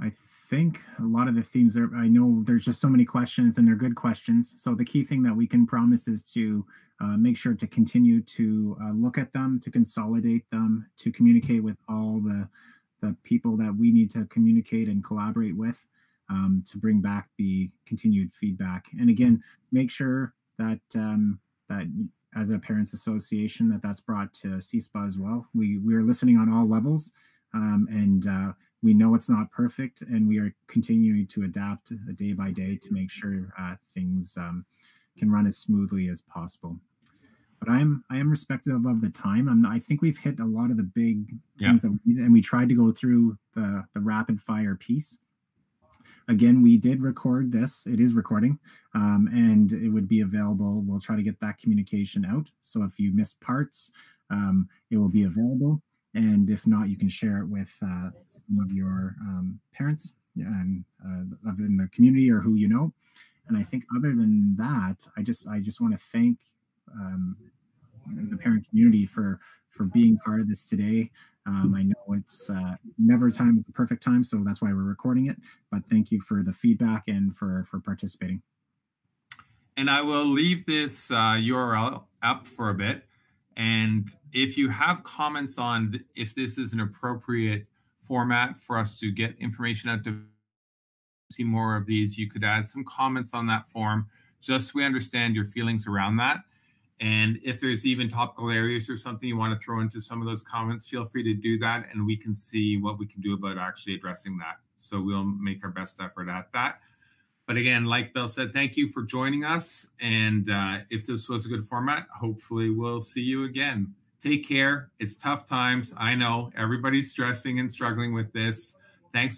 I think a lot of the themes are, I know there's just so many questions and they're good questions. So the key thing that we can promise is to uh, make sure to continue to uh, look at them, to consolidate them, to communicate with all the, the people that we need to communicate and collaborate with um, to bring back the continued feedback. And again, make sure that um, that as a parents association that that's brought to C S P A as well. We we are listening on all levels, um, and uh, we know it's not perfect, and we are continuing to adapt a day by day to make sure uh, things um, can run as smoothly as possible. But I'm I am respective of the time. I'm not, I think we've hit a lot of the big yeah. things that we needed, and we tried to go through the the rapid fire piece. Again, we did record this. It is recording, um, and it would be available. We'll try to get that communication out. So if you missed parts, um, it will be available. And if not, you can share it with uh, some of your um, parents and uh, in the community or who you know. And I think other than that, I just I just want to thank um, the parent community for for being part of this today. Um, I know it's uh, never time is the perfect time, so that's why we're recording it. But thank you for the feedback and for, for participating. And I will leave this uh, U R L up for a bit. And if you have comments on th if this is an appropriate format for us to get information out to see more of these, you could add some comments on that form, just so we understand your feelings around that. And if there's even topical areas or something you want to throw into some of those comments, feel free to do that. And we can see what we can do about actually addressing that. So we'll make our best effort at that. But again, like Bill said, thank you for joining us. And uh, if this was a good format, hopefully we'll see you again. Take care. It's tough times. I know everybody's stressing and struggling with this. Thanks.